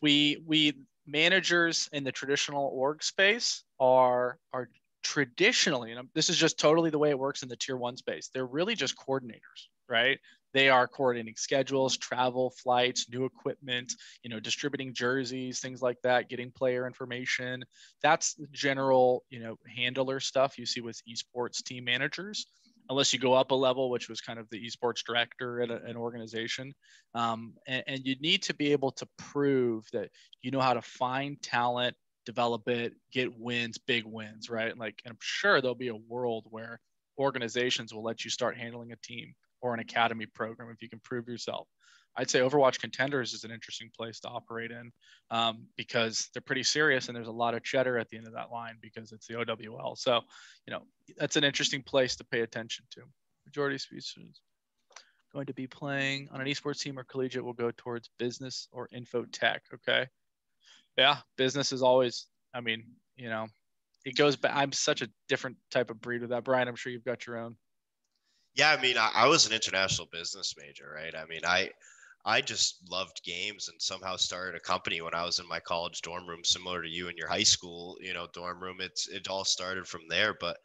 we, we managers in the traditional org space are, are traditionally, and this is just totally the way it works in the tier one space. They're really just coordinators, right? They are coordinating schedules, travel, flights, new equipment, you know, distributing jerseys, things like that, getting player information. That's the general, you know, handler stuff you see with esports team managers, unless you go up a level, which was kind of the esports director at a, an organization. Um, and, and you need to be able to prove that you know how to find talent, develop it, get wins, big wins, right? Like, and I'm sure there'll be a world where organizations will let you start handling a team or an academy program if you can prove yourself. I'd say Overwatch Contenders is an interesting place to operate in, um, because they're pretty serious and there's a lot of cheddar at the end of that line because it's the O W L. So, you know, that's an interesting place to pay attention to. Majority of species going to be playing on an esports team or collegiate will go towards business or info tech. Okay. Yeah. Business is always, I mean, you know, it goes back. I'm such a different type of breed with that. Brian, I'm sure you've got your own. Yeah, I mean, I, I was an international business major, right? I mean, I I just loved games and somehow started a company when I was in my college dorm room, similar to you in your high school, you know, dorm room. It's it all started from there. But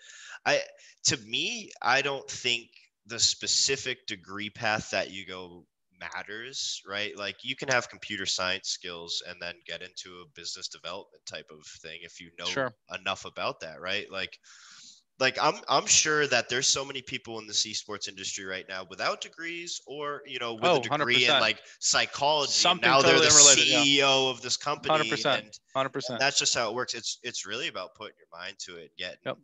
I, to me, I don't think the specific degree path that you go matters, right? Like you can have computer science skills and then get into a business development type of thing if you know sure. enough about that, right? Like. Like I'm, I'm sure that there's so many people in the esports industry right now without degrees, or you know, with oh, a degree one hundred percent. In like psychology. Something now totally they're the unrelated, C E O yeah. of this company. one hundred percent. one hundred percent. And that's just how it works. It's it's really about putting your mind to it, getting, yep.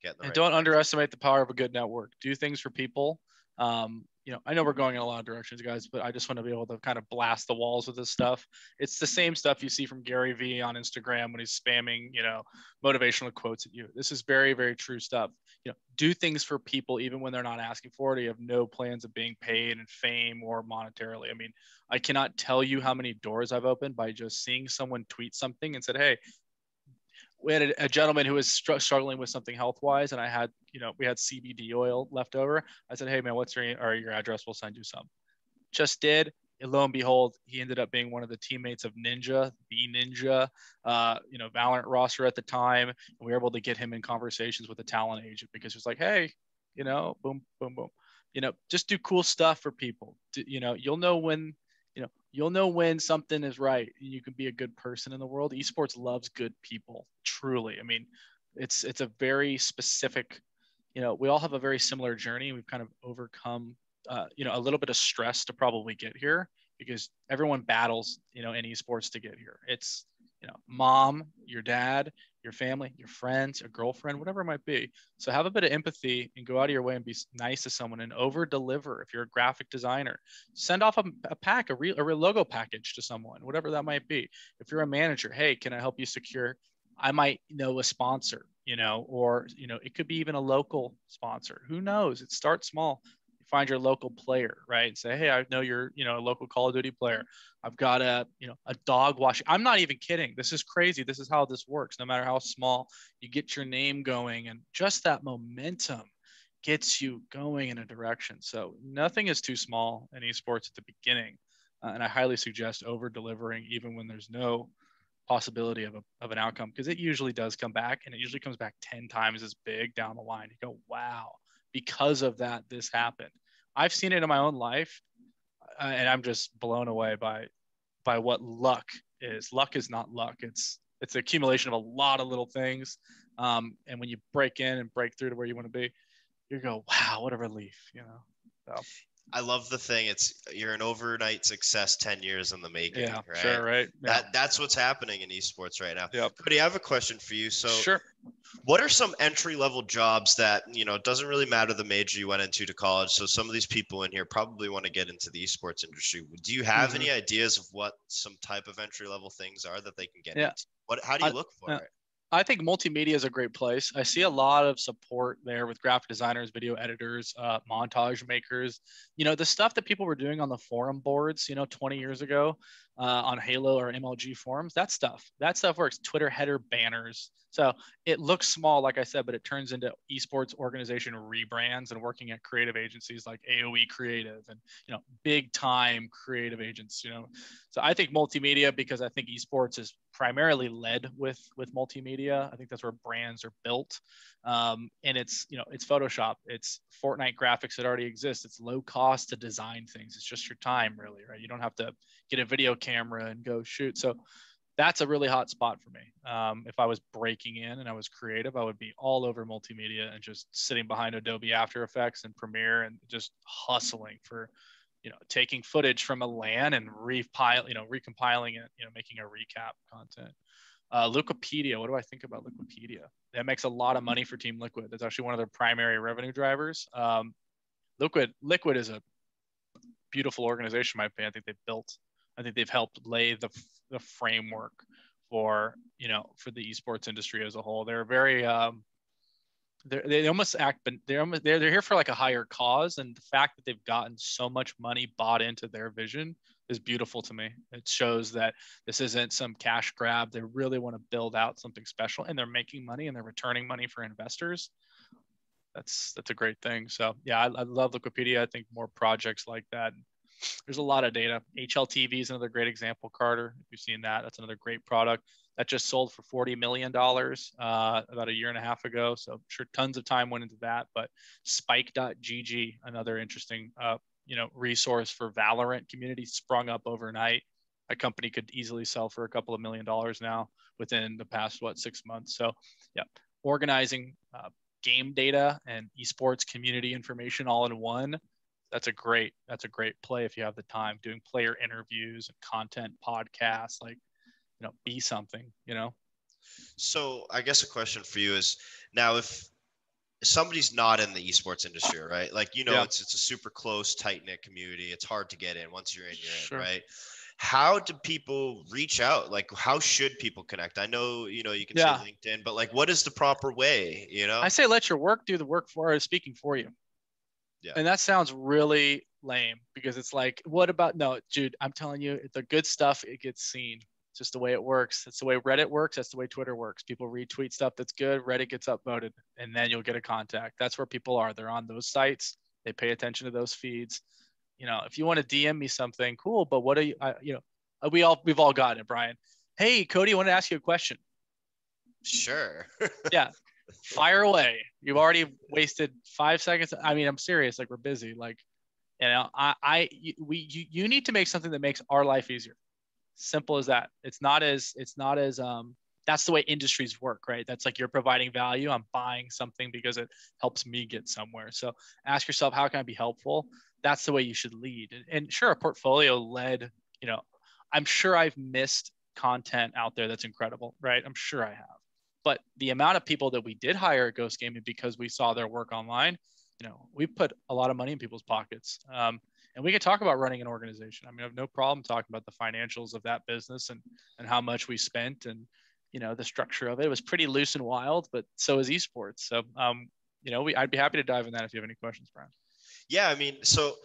getting. The and right don't mind. Underestimate the power of a good network. Do things for people. Um, you know, I know we're going in a lot of directions, guys, but I just want to be able to kind of blast the walls with this stuff. It's the same stuff you see from Gary Vee on Instagram when he's spamming, you know, motivational quotes at you. This is very, very true stuff. You know, do things for people, even when they're not asking for it. You have no plans of being paid in fame or monetarily. I mean, I cannot tell you how many doors I've opened by just seeing someone tweet something and said, hey, we had a, a gentleman who was str- struggling with something health-wise, and I had, you know, we had C B D oil left over. I said, hey, man, what's your, or your address? We'll send you some. Just did. And lo and behold, he ended up being one of the teammates of Ninja, the Ninja, uh, you know, Valorant roster at the time. And we were able to get him in conversations with a talent agent because he was like, hey, you know, boom, boom, boom. You know, just do cool stuff for people. Do, you know, you'll know when, you know, you'll know when something is right and you can be a good person in the world. Esports loves good people, truly. I mean, it's it's a very specific, you know, we all have a very similar journey. We've kind of overcome, uh, you know, a little bit of stress to probably get here because everyone battles, you know, in esports to get here. It's, you know, mom, your dad, your family, your friends, your girlfriend, whatever it might be. So have a bit of empathy and go out of your way and be nice to someone and over deliver. If you're a graphic designer, send off a, a pack, a real, a real logo package to someone, whatever that might be. If you're a manager, hey, can I help you secure? I might know a sponsor, you know, or, you know, it could be even a local sponsor. Who knows? It starts small. Find your local player, right? And say, hey, I know you're, you know, a local Call of Duty player. I've got a, you know, a dog wash. I'm not even kidding. This is crazy. This is how this works. No matter how small, you get your name going, and just that momentum gets you going in a direction. So nothing is too small in esports at the beginning. Uh, and I highly suggest over delivering, even when there's no possibility of, a, of an outcome, because it usually does come back, and it usually comes back ten times as big down the line. You go, wow. Because of that, this happened. I've seen it in my own life, uh, and I'm just blown away by by what luck is. Luck is not luck. It's it's the accumulation of a lot of little things. Um, and when you break in and break through to where you want to be, you go, wow, what a relief, you know? So. I love the thing. It's you're an overnight success, ten years in the making. Yeah, right? Sure, right. Yeah. That that's what's happening in esports right now. Yep. Cody, I have a question for you. So sure. What are some entry level jobs that, you know, it doesn't really matter the major you went into to college. So some of these people in here probably want to get into the esports industry. Do you have mm-hmm. any ideas of what some type of entry level things are that they can get yeah. into? What, how do you I, look for yeah. it? I think multimedia is a great place. I see a lot of support there with graphic designers, video editors, uh, montage makers, you know, the stuff that people were doing on the forum boards, you know, twenty years ago uh, on Halo or M L G forums, that stuff, that stuff works. Twitter header banners. So it looks small, like I said, but it turns into esports organization rebrands and working at creative agencies like A O E Creative and, you know, big time creative agents, you know. So I think multimedia, because I think esports is primarily led with with multimedia. I think that's where brands are built. Um, and it's, you know, it's Photoshop, it's Fortnite graphics that already exist. It's low cost to design things. It's just your time, really, right? You don't have to get a video camera and go shoot. So that's a really hot spot for me. Um, if I was breaking in and I was creative, I would be all over multimedia and just sitting behind Adobe After Effects and Premiere and just hustling for, you know, taking footage from a LAN and repile, you know, recompiling it, you know, making a recap content. Uh, Liquipedia, what do I think about Liquipedia? That makes a lot of money for Team Liquid. That's actually one of their primary revenue drivers. Um, Liquid, Liquid is a beautiful organization, in my opinion. I think they've built, I think they've helped lay the the framework for, you know, for the esports industry as a whole. They're very, um, they're, they almost act, but they're, almost, they're they're here for like a higher cause. And the fact that they've gotten so much money bought into their vision is beautiful to me. It shows that this isn't some cash grab. They really want to build out something special, and they're making money and they're returning money for investors. That's, that's a great thing. So yeah, I, I love Liquipedia. I think more projects like that. There's a lot of data. H L T V is another great example, Carter. If you've seen that, that's another great product that just sold for forty million dollars uh, about a year and a half ago. So I'm sure tons of time went into that, but spike dot G G, another interesting, uh, you know, resource for Valorant community, sprung up overnight. A company could easily sell for a couple of million dollars now within the past, what, six months. So yeah, organizing uh, game data and esports community information all in one. That's a great, that's a great play if you have the time. Doing player interviews and content podcasts, like, you know, be something, you know? So I guess a question for you is, now if somebody's not in the esports industry, right? Like, you know, yeah. it's, it's a super close, tight knit community. It's hard to get in. Once you're in, you're sure. in, right? How do people reach out? Like, how should people connect? I know, you know, you can yeah. say LinkedIn, but like, what is the proper way? You know, I say, let your work do the work for us, speaking for you. Yeah. And that sounds really lame because it's like, what about, no, dude, I'm telling you, the good stuff, it gets seen. It's just the way it works. That's the way Reddit works. That's the way Twitter works. People retweet stuff that's good. Reddit gets upvoted, and then you'll get a contact. That's where people are. They're on those sites. They pay attention to those feeds. You know, if you want to D M me something, cool. But what are you, I, you know, we all, we've all gotten it, Brian. Hey, Cody, I want to ask you a question. Sure. yeah. Fire away. You've already wasted five seconds. I mean, I'm serious. Like, we're busy. Like, you know, I, I, we, you, you need to make something that makes our life easier. Simple as that. It's not as, it's not as, um, that's the way industries work, right? That's like, you're providing value. I'm buying something because it helps me get somewhere. So ask yourself, how can I be helpful? That's the way you should lead. And, and sure, a portfolio led, you know, I'm sure I've missed content out there that's incredible, right? I'm sure I have. But the amount of people that we did hire at Ghost Gaming because we saw their work online, you know, we put a lot of money in people's pockets. Um, and we could talk about running an organization. I mean, I have no problem talking about the financials of that business and and how much we spent and, you know, the structure of it. It was pretty loose and wild, but so is esports. So, um, you know, we I'd be happy to dive in that if you have any questions, Brian. Yeah, I mean, so...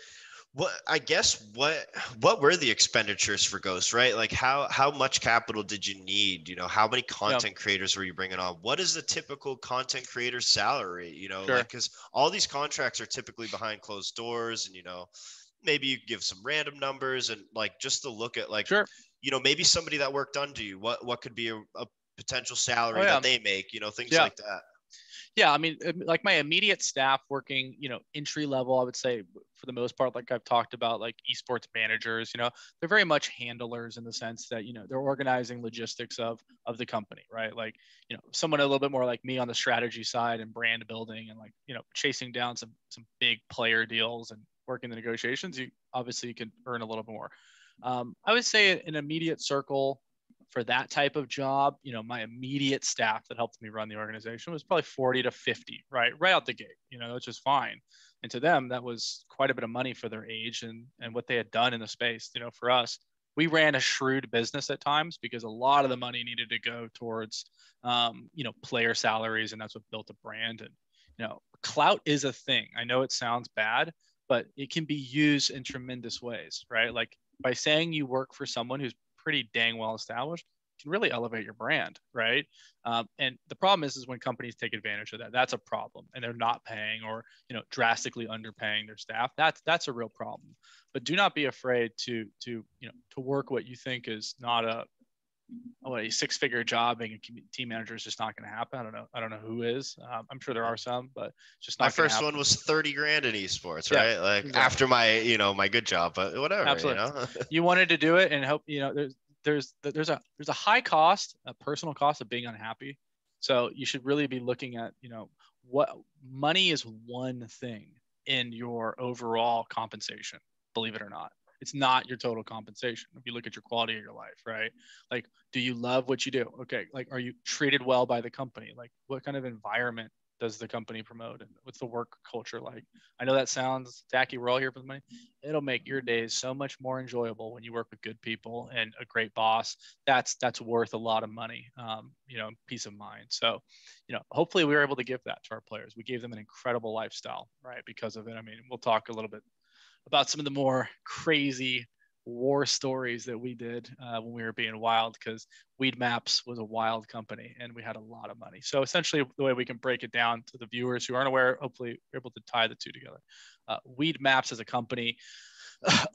What I guess what what were the expenditures for Ghost, right? Like how how much capital did you need? You know, how many content yeah. creators were you bringing on? What is the typical content creator's salary? You know, sure. like because all these contracts are typically behind closed doors, and you know, maybe you give some random numbers and like just to look at like sure. you know maybe somebody that worked under you, what what could be a, a potential salary oh, yeah. that they make? You know, things yeah. like that. Yeah, I mean, like my immediate staff working, you know, entry level, I would say for the most part, like I've talked about, like esports managers, you know, they're very much handlers in the sense that, you know, they're organizing logistics of of the company, right? Like, you know, someone a little bit more like me on the strategy side and brand building and like, you know, chasing down some some big player deals and working the negotiations, you obviously you can earn a little bit more. Um, I would say an immediate circle for that type of job, you know, my immediate staff that helped me run the organization was probably forty to fifty, right? Right out the gate, you know, which is fine. And to them, that was quite a bit of money for their age and, and what they had done in the space. You know, for us, we ran a shrewd business at times because a lot of the money needed to go towards, um, you know, player salaries, and that's what built a brand. And, you know, clout is a thing. I know it sounds bad, but it can be used in tremendous ways, right? Like by saying you work for someone who's pretty dang well established, can really elevate your brand, right? Um, and the problem is, is when companies take advantage of that, that's a problem, and they're not paying or, you know, drastically underpaying their staff. That's, that's a real problem. But do not be afraid to, to, you know, to work what you think is not a, oh, a six figure job. Being a team manager is just not going to happen. I don't know. I don't know who is, um, I'm sure there are some, but just not. My first happen. one was thirty grand in esports, right? Yeah, like exactly. After my, you know, my good job, but whatever. Absolutely. You know? You wanted to do it and hope, you know, there's, there's there's a there's a high cost, a personal cost of being unhappy. So you should really be looking at, you know, what money is one thing in your overall compensation, believe it or not. It's not your total compensation. If you look at your quality of your life, right? Like, do you love what you do? Okay. Like, are you treated well by the company? Like, what kind of environment does the company promote? And what's the work culture like? I know that sounds tacky. We're all here for the money. It'll make your days so much more enjoyable when you work with good people and a great boss. That's, that's worth a lot of money, um, you know, peace of mind. So, you know, hopefully we were able to give that to our players. We gave them an incredible lifestyle, right? Because of it. I mean, we'll talk a little bit about some of the more crazy war stories that we did uh, when we were being wild, because Weedmaps was a wild company and we had a lot of money. So essentially the way we can break it down to the viewers who aren't aware, hopefully you're able to tie the two together. Uh, Weedmaps as a company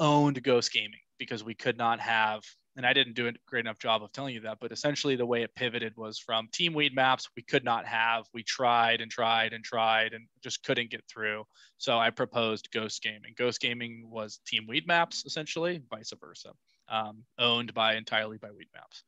owned Ghost Gaming because we could not have, and I didn't do a great enough job of telling you that, but essentially the way it pivoted was from Team Weedmaps, we could not have, we tried and tried and tried and just couldn't get through. So I proposed Ghost Gaming. Ghost Gaming was Team Weedmaps, essentially, vice versa, um, owned by entirely by Weedmaps.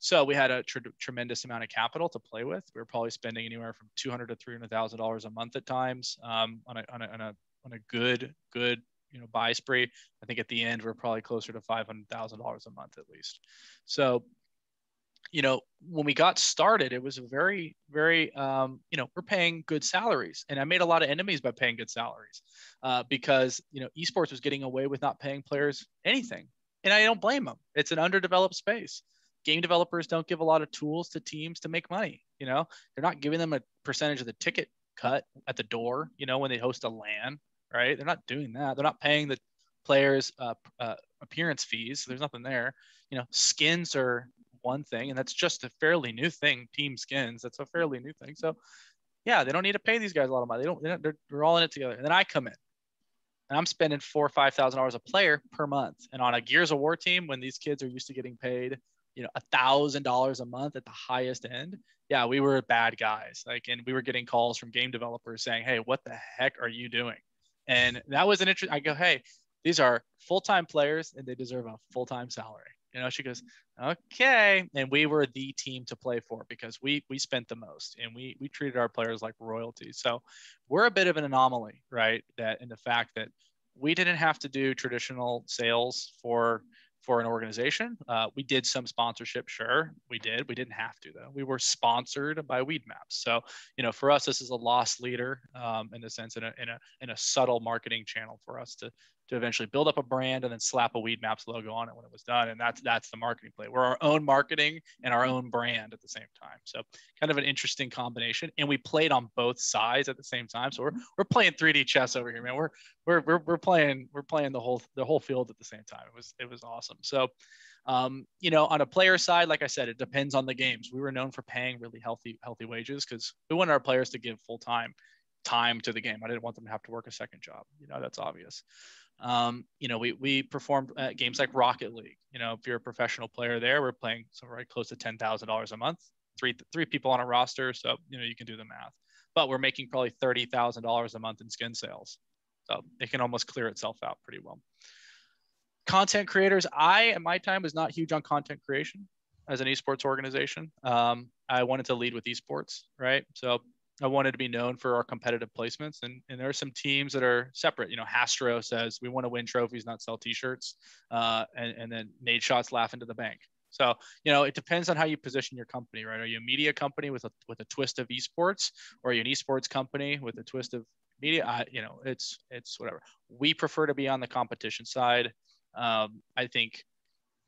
So we had a tr- tremendous amount of capital to play with. We were probably spending anywhere from two hundred thousand to three hundred thousand dollars a month at times, um, on a, on a, on a, on a good, good, you know, buy spree. I think at the end, we're probably closer to five hundred thousand dollars a month at least. So, you know, when we got started, it was a very, very, um, you know, we're paying good salaries. And I made a lot of enemies by paying good salaries uh, because, you know, esports was getting away with not paying players anything. And I don't blame them. It's an underdeveloped space. Game developers don't give a lot of tools to teams to make money. You know, they're not giving them a percentage of the ticket cut at the door, you know, when they host a LAN. Right? They're not doing that. They're not paying the players uh, uh, appearance fees. So there's nothing there. You know, skins are one thing, and that's just a fairly new thing. Team skins, that's a fairly new thing. So, yeah, they don't need to pay these guys a lot of money. They don't. They're, they're, they're all in it together. And then I come in, and I'm spending four or five thousand dollars a player per month. And on a Gears of War team, when these kids are used to getting paid, you know, a thousand dollars a month at the highest end. Yeah, we were bad guys. Like, and we were getting calls from game developers saying, "Hey, what the heck are you doing?" And that was an interesting, I go, hey, these are full-time players and they deserve a full-time salary. You know, she goes, okay. And we were the team to play for because we we spent the most and we we treated our players like royalty. So we're a bit of an anomaly, right? That in the fact that we didn't have to do traditional sales for for an organization. Uh, we did some sponsorship, sure, we did. We didn't have to though. We were sponsored by Weedmaps. So, you know, for us, this is a lost leader um, in the sense in a, in a in a subtle marketing channel for us to to eventually build up a brand and then slap a Weedmaps logo on it when it was done. And that's that's the marketing play. We're our own marketing and our own brand at the same time. So kind of an interesting combination. And we played on both sides at the same time. So we're we're playing three D chess over here, man. We're we're we're, we're playing we're playing the whole the whole field at the same time. It was it was awesome. So um, you know, on a player side, like I said, it depends on the games. We were known for paying really healthy, healthy wages because we wanted our players to give full time time to the game. I didn't want them to have to work a second job. You know, that's obvious. Um, you know, we, we performed at games like Rocket League. You know, if you're a professional player there, we're playing somewhere right close to ten thousand dollars a month, three, three people on a roster. So, you know, you can do the math, but we're making probably thirty thousand dollars a month in skin sales. So it can almost clear itself out pretty well. Content creators. I, at my time, was not huge on content creation as an esports organization. Um, I wanted to lead with esports, right? So I wanted to be known for our competitive placements. And, and there are some teams that are separate. You know, Hastro says we want to win trophies, not sell t-shirts. Uh, and, and then Nade Shots laugh into the bank. So, you know, it depends on how you position your company, right? Are you a media company with a, with a twist of esports, or are you an esports company with a twist of media? I, you know, it's, it's whatever. We prefer to be on the competition side. Um, I think,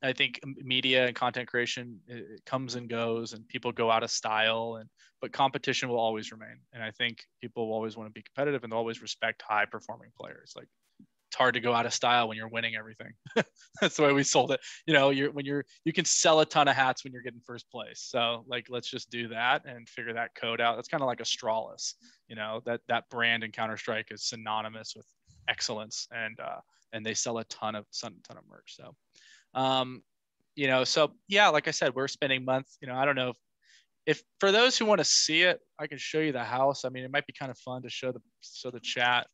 I think media and content creation, it comes and goes, and people go out of style, and, but competition will always remain. And I think people will always want to be competitive, and they'll always respect high performing players. Like, it's hard to go out of style when you're winning everything. That's the way we sold it. You know, you're when you're you can sell a ton of hats when you're getting first place. So like, let's just do that and figure that code out. That's kind of like Astralis. You know, that that brand in Counter-Strike is synonymous with excellence, and uh, and they sell a ton of ton, ton of merch. So, um, you know, so yeah, like I said, we're spending months. You know, I don't know if, if for those who want to see it, I can show you the house. I mean, it might be kind of fun to show the show the chat.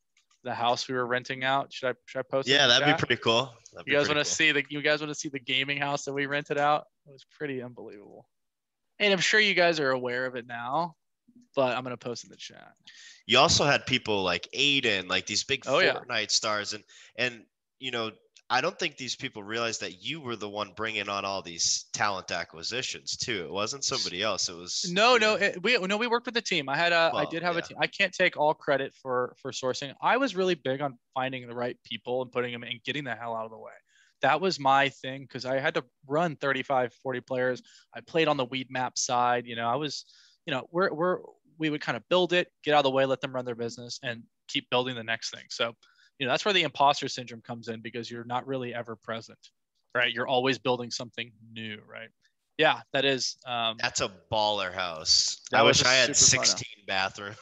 The house we were renting out. Should I should I post it? Yeah, that'd be pretty cool. That'd you guys want to cool. see the you guys want to see the gaming house that we rented out? It was pretty unbelievable. And I'm sure you guys are aware of it now, but I'm gonna post in the chat. You also had people like Aiden, like these big oh, Fortnite yeah. stars, and and you know, I don't think these people realize that you were the one bringing on all these talent acquisitions too. It wasn't somebody else. It was no, no. It, we no, we worked with the team. I had a, well, I did have yeah. a team. I can't take all credit for for sourcing. I was really big on finding the right people and putting them in, and getting the hell out of the way. That was my thing, because I had to run thirty-five, forty players. I played on the Weedmaps side. You know, I was, you know, we're we're we would kind of build it, get out of the way, let them run their business, and keep building the next thing. So. You know, that's where the imposter syndrome comes in, because you're not really ever present, right? You're always building something new, right? Yeah, that is. Um, that's a baller house. I wish I had sixteen bathrooms.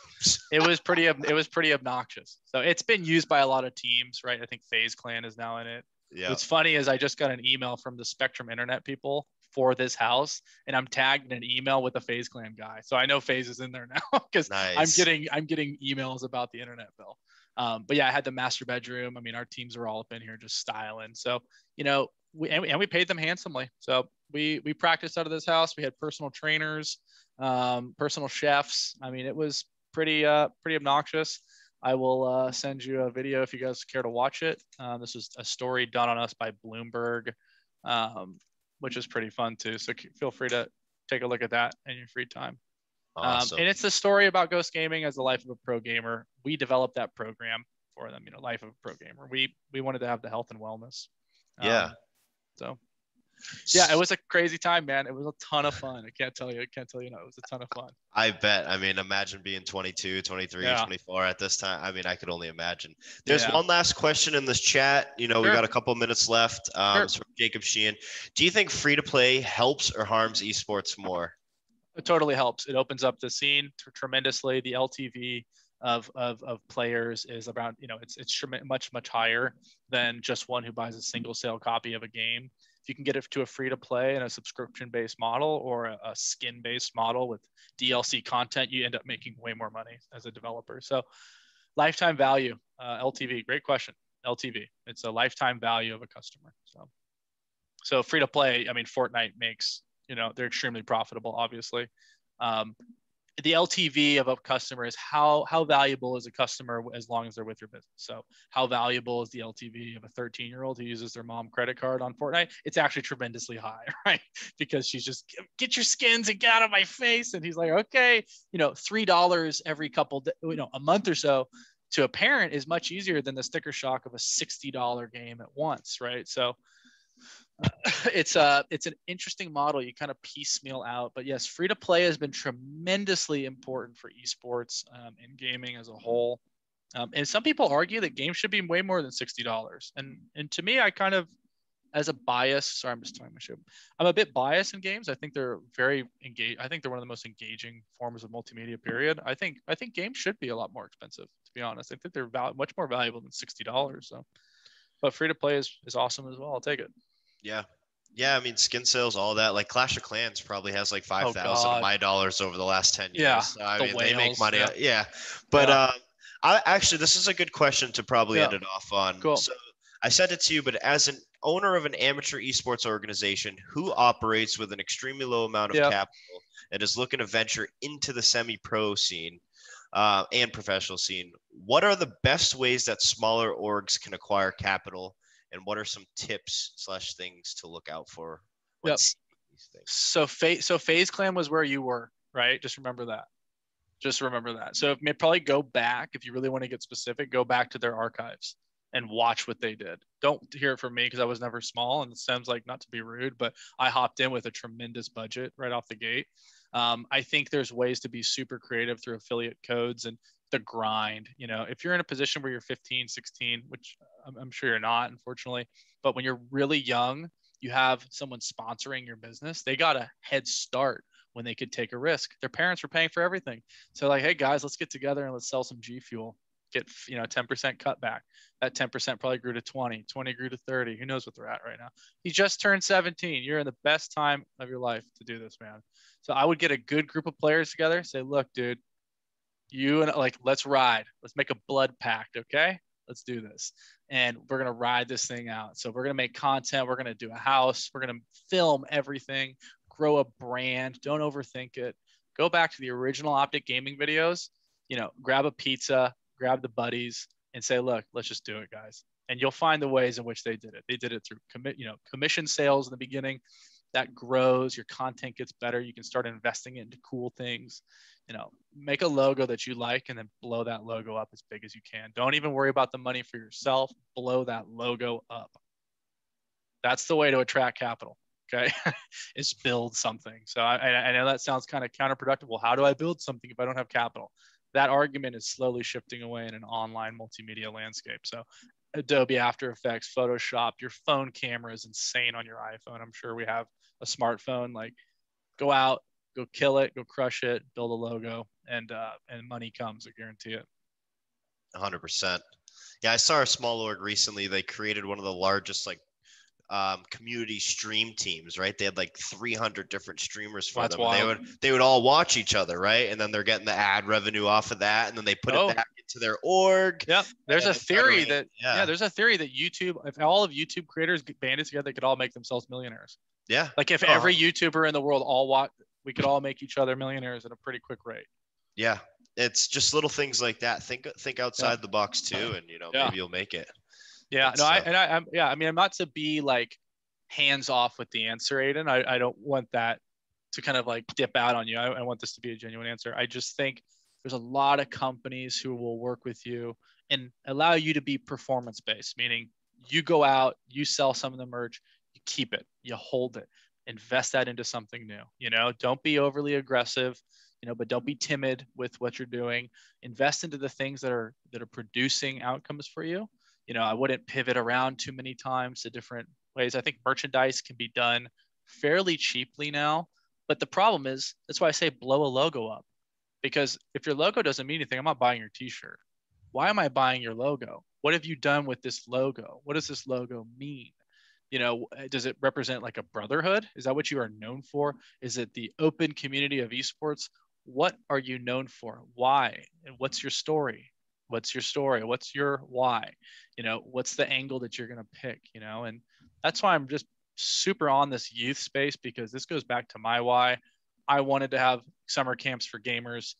It was pretty. It was pretty obnoxious. So it's been used by a lot of teams, right? I think FaZe Clan is now in it. Yeah. What's funny is I just got an email from the Spectrum Internet people for this house, and I'm tagged in an email with a FaZe Clan guy, so I know FaZe is in there now, because nice. I'm getting I'm getting emails about the internet bill. Um, but yeah, I had the master bedroom. I mean, our teams were all up in here just styling. So, you know, we, and, we, and we paid them handsomely. So we, we practiced out of this house. We had personal trainers, um, personal chefs. I mean, it was pretty, uh, pretty obnoxious. I will uh, send you a video if you guys care to watch it. Uh, this is a story done on us by Bloomberg, um, which is pretty fun too. So feel free to take a look at that in your free time. Awesome. Um, and it's the story about Ghost Gaming as the life of a pro gamer. We developed that program for them, you know, life of a pro gamer. We we wanted to have the health and wellness. Yeah. Um, so, yeah, it was a crazy time, man. It was a ton of fun. I can't tell you. I can't tell you. No, it was a ton of fun. I bet. I mean, imagine being twenty-two, twenty-three, yeah. twenty-four at this time. I mean, I could only imagine. There's yeah. one last question in this chat. You know, sure. we got a couple minutes left. Um, sure. It's from Jacob Sheehan. Do you think free to play helps or harms esports more? It totally helps. It opens up the scene tremendously. The L T V of, of, of players is about, you know, it's, it's much, much higher than just one who buys a single sale copy of a game. If you can get it to a free to play and a subscription based model, or a, a skin based model with D L C content, you end up making way more money as a developer. So lifetime value, uh, L T V, great question. L T V, it's a lifetime value of a customer. So, so free to play, I mean, Fortnite makes, you know, they're extremely profitable, obviously. Um, the L T V of a customer is how how valuable is a customer as long as they're with your business. So how valuable is the L T V of a thirteen-year-old who uses their mom credit card on Fortnite? It's actually tremendously high, right? Because she's just, get your skins and get out of my face. And he's like, okay, you know, three dollars every couple, you know, a month or so to a parent is much easier than the sticker shock of a sixty dollar game at once, right? So it's a it's an interesting model. You kind of piecemeal out, but yes, free to play has been tremendously important for esports um, and gaming as a whole. Um, and some people argue that games should be way more than sixty dollars. And and to me, I kind of, as a bias, sorry, I'm just tying my show. I'm a bit biased in games. I think they're very engaged. I think they're one of the most engaging forms of multimedia. Period. I think I think games should be a lot more expensive. To be honest, I think they're val- much more valuable than sixty dollars. So, but free to play is is awesome as well. I'll take it. Yeah. Yeah. I mean, skin sales, all that, like Clash of Clans probably has like five thousand oh, of my dollars over the last ten years. Yeah, so, I the mean, whales, they make money. Yeah. yeah. But yeah. Um, I actually, this is a good question to probably yeah. end it off on. Cool. So I said it to you, but as an owner of an amateur esports organization who operates with an extremely low amount of yep. capital and is looking to venture into the semi-pro scene, uh, and professional scene, what are the best ways that smaller orgs can acquire capital, and what are some tips slash things to look out for? Yep. These things? So, Fa- so FaZe Clan was where you were, right? Just remember that. Just remember that. So if, probably go back, if you really want to get specific, go back to their archives and watch what they did. Don't hear it from me because I was never small, and it sounds like, not to be rude, but I hopped in with a tremendous budget right off the gate. Um, I think there's ways to be super creative through affiliate codes and the grind. You know, if you're in a position where you're fifteen, sixteen, which I'm, I'm sure you're not, unfortunately, but when you're really young, you have someone sponsoring your business, they got a head start when they could take a risk. Their parents were paying for everything. So like, hey guys, let's get together and let's sell some G Fuel. Get, you know, ten percent cutback. That ten percent probably grew to twenty, twenty grew to thirty. Who knows what they're at right now? You just turned seventeen. You're in the best time of your life to do this, man. So I would get a good group of players together. Say, look, dude, you and like, let's ride. Let's make a blood pact. Okay. Let's do this. And we're going to ride this thing out. So we're going to make content. We're going to do a house. We're going to film everything, grow a brand. Don't overthink it. Go back to the original Optic Gaming videos, you know, grab a pizza, grab the buddies and say, look, let's just do it, guys. And you'll find the ways in which they did it. They did it through commit, you know, commission sales in the beginning. That grows, your content gets better. You can start investing into cool things. You know, make a logo that you like and then blow that logo up as big as you can. Don't even worry about the money for yourself. Blow that logo up. That's the way to attract capital. Okay, is build something. So I, I know that sounds kind of counterproductive. Well, how do I build something if I don't have capital? That argument is slowly shifting away in an online multimedia landscape. So Adobe After Effects, Photoshop, your phone camera is insane on your iPhone. I'm sure we have a smartphone. Like, go out, go kill it, go crush it, build a logo, and uh, and money comes, I guarantee it. one hundred percent. Yeah, I saw a small org recently. They created one of the largest, like, Um, community stream teams, right? They had like three hundred different streamers for That's them. Wild. They would they would all watch each other, right? And then they're getting the ad revenue off of that, and then they put oh. it back into their org. Yep. There's a theory that yeah. yeah, there's a theory that YouTube, if all of YouTube creators banded together, they could all make themselves millionaires. Yeah. Like if uh-huh. every YouTuber in the world all watch, we could all make each other millionaires at a pretty quick rate. Yeah, it's just little things like that. Think think outside yeah. the box too, and you know yeah. maybe you'll make it. Yeah, no, I, and I, I'm, yeah, I mean, I'm not to be like hands off with the answer, Aiden. I, I don't want that to kind of like dip out on you. I, I want this to be a genuine answer. I just think there's a lot of companies who will work with you and allow you to be performance based, meaning you go out, you sell some of the merch, you keep it, you hold it, invest that into something new. You know, don't be overly aggressive, you know, but don't be timid with what you're doing. Invest into the things that are that are producing outcomes for you. You know, I wouldn't pivot around too many times to different ways. I think merchandise can be done fairly cheaply now, but the problem is, that's why I say blow a logo up, because if your logo doesn't mean anything, I'm not buying your t-shirt. Why am I buying your logo? What have you done with this logo? What does this logo mean? You know, does it represent like a brotherhood? Is that what you are known for? Is it the open community of esports? What are you known for? Why? And what's your story? What's your story? What's your why? You know, what's the angle that you're going to pick, you know? And that's why I'm just super on this youth space, because this goes back to my why. I wanted to have summer camps for gamers,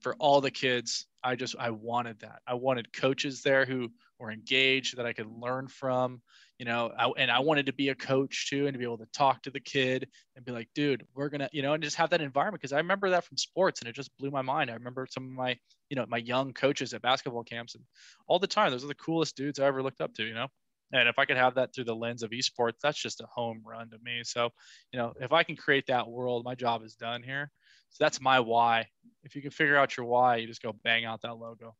for all the kids. I just, I wanted that. I wanted coaches there who were engaged, that I could learn from, you know, I, and I wanted to be a coach too, and to be able to talk to the kid and be like, dude, we're going to, you know, and just have that environment. Cause I remember that from sports and it just blew my mind. I remember some of my, you know, my young coaches at basketball camps and all the time, those are the coolest dudes I ever looked up to, you know? And if I could have that through the lens of esports, that's just a home run to me. So, you know, if I can create that world, my job is done here. So that's my why. If you can figure out your why, you just go bang out that logo.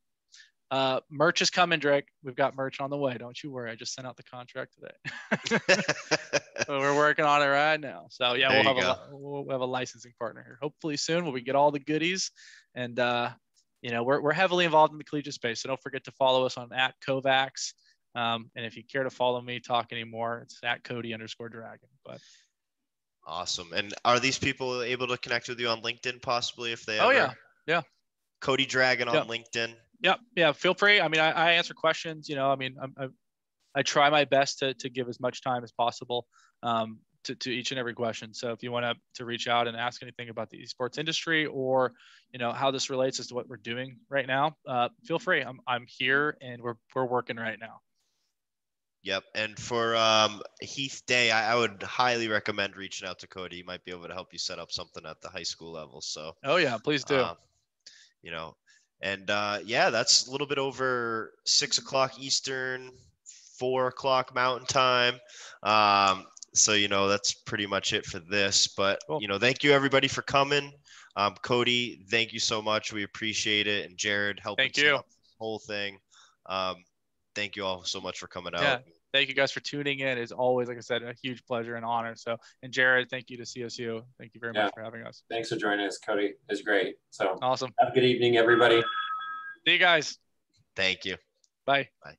Uh, merch is coming, Drake. We've got merch on the way. Don't you worry. I just sent out the contract today. We're working on it right now. So yeah, there we'll have a we'll, we'll have a licensing partner here. Hopefully soon, we'll we get all the goodies. And uh, you know, we're we're heavily involved in the collegiate space. So don't forget to follow us on at KovaaK's. Um, and if you care to follow me, talk anymore, it's at Cody underscore Dragon. But awesome. And are these people able to connect with you on LinkedIn possibly if they? Oh ever? yeah, yeah. Cody Dragon on yep. LinkedIn. Yep. Yeah. Feel free. I mean, I, I answer questions, you know, I mean, I, I, I try my best to, to give as much time as possible um, to, to each and every question. So if you want to, to reach out and ask anything about the esports industry, or, you know, how this relates as to what we're doing right now, uh, feel free. I'm, I'm here and we're, we're working right now. Yep. And for um, Heath Day, I, I would highly recommend reaching out to Cody. He might be able to help you set up something at the high school level. So, oh yeah, please do. Um, you know, and uh, yeah, that's a little bit over six o'clock Eastern, four o'clock Mountain Time. Um, so, you know, that's pretty much it for this, but cool. You know, thank you everybody for coming. Um, Cody, thank you so much. We appreciate it. And Jared, helping thank you. Set up the whole thing. Um, Thank you all so much for coming out. Yeah, thank you guys for tuning in. It's always, like I said, a huge pleasure and honor. So, and Jared, thank you to C S U. Thank you very yeah. much for having us. Thanks for joining us, Cody. It's great. So awesome. Have a good evening, everybody. See you guys. Thank you. Bye. Bye.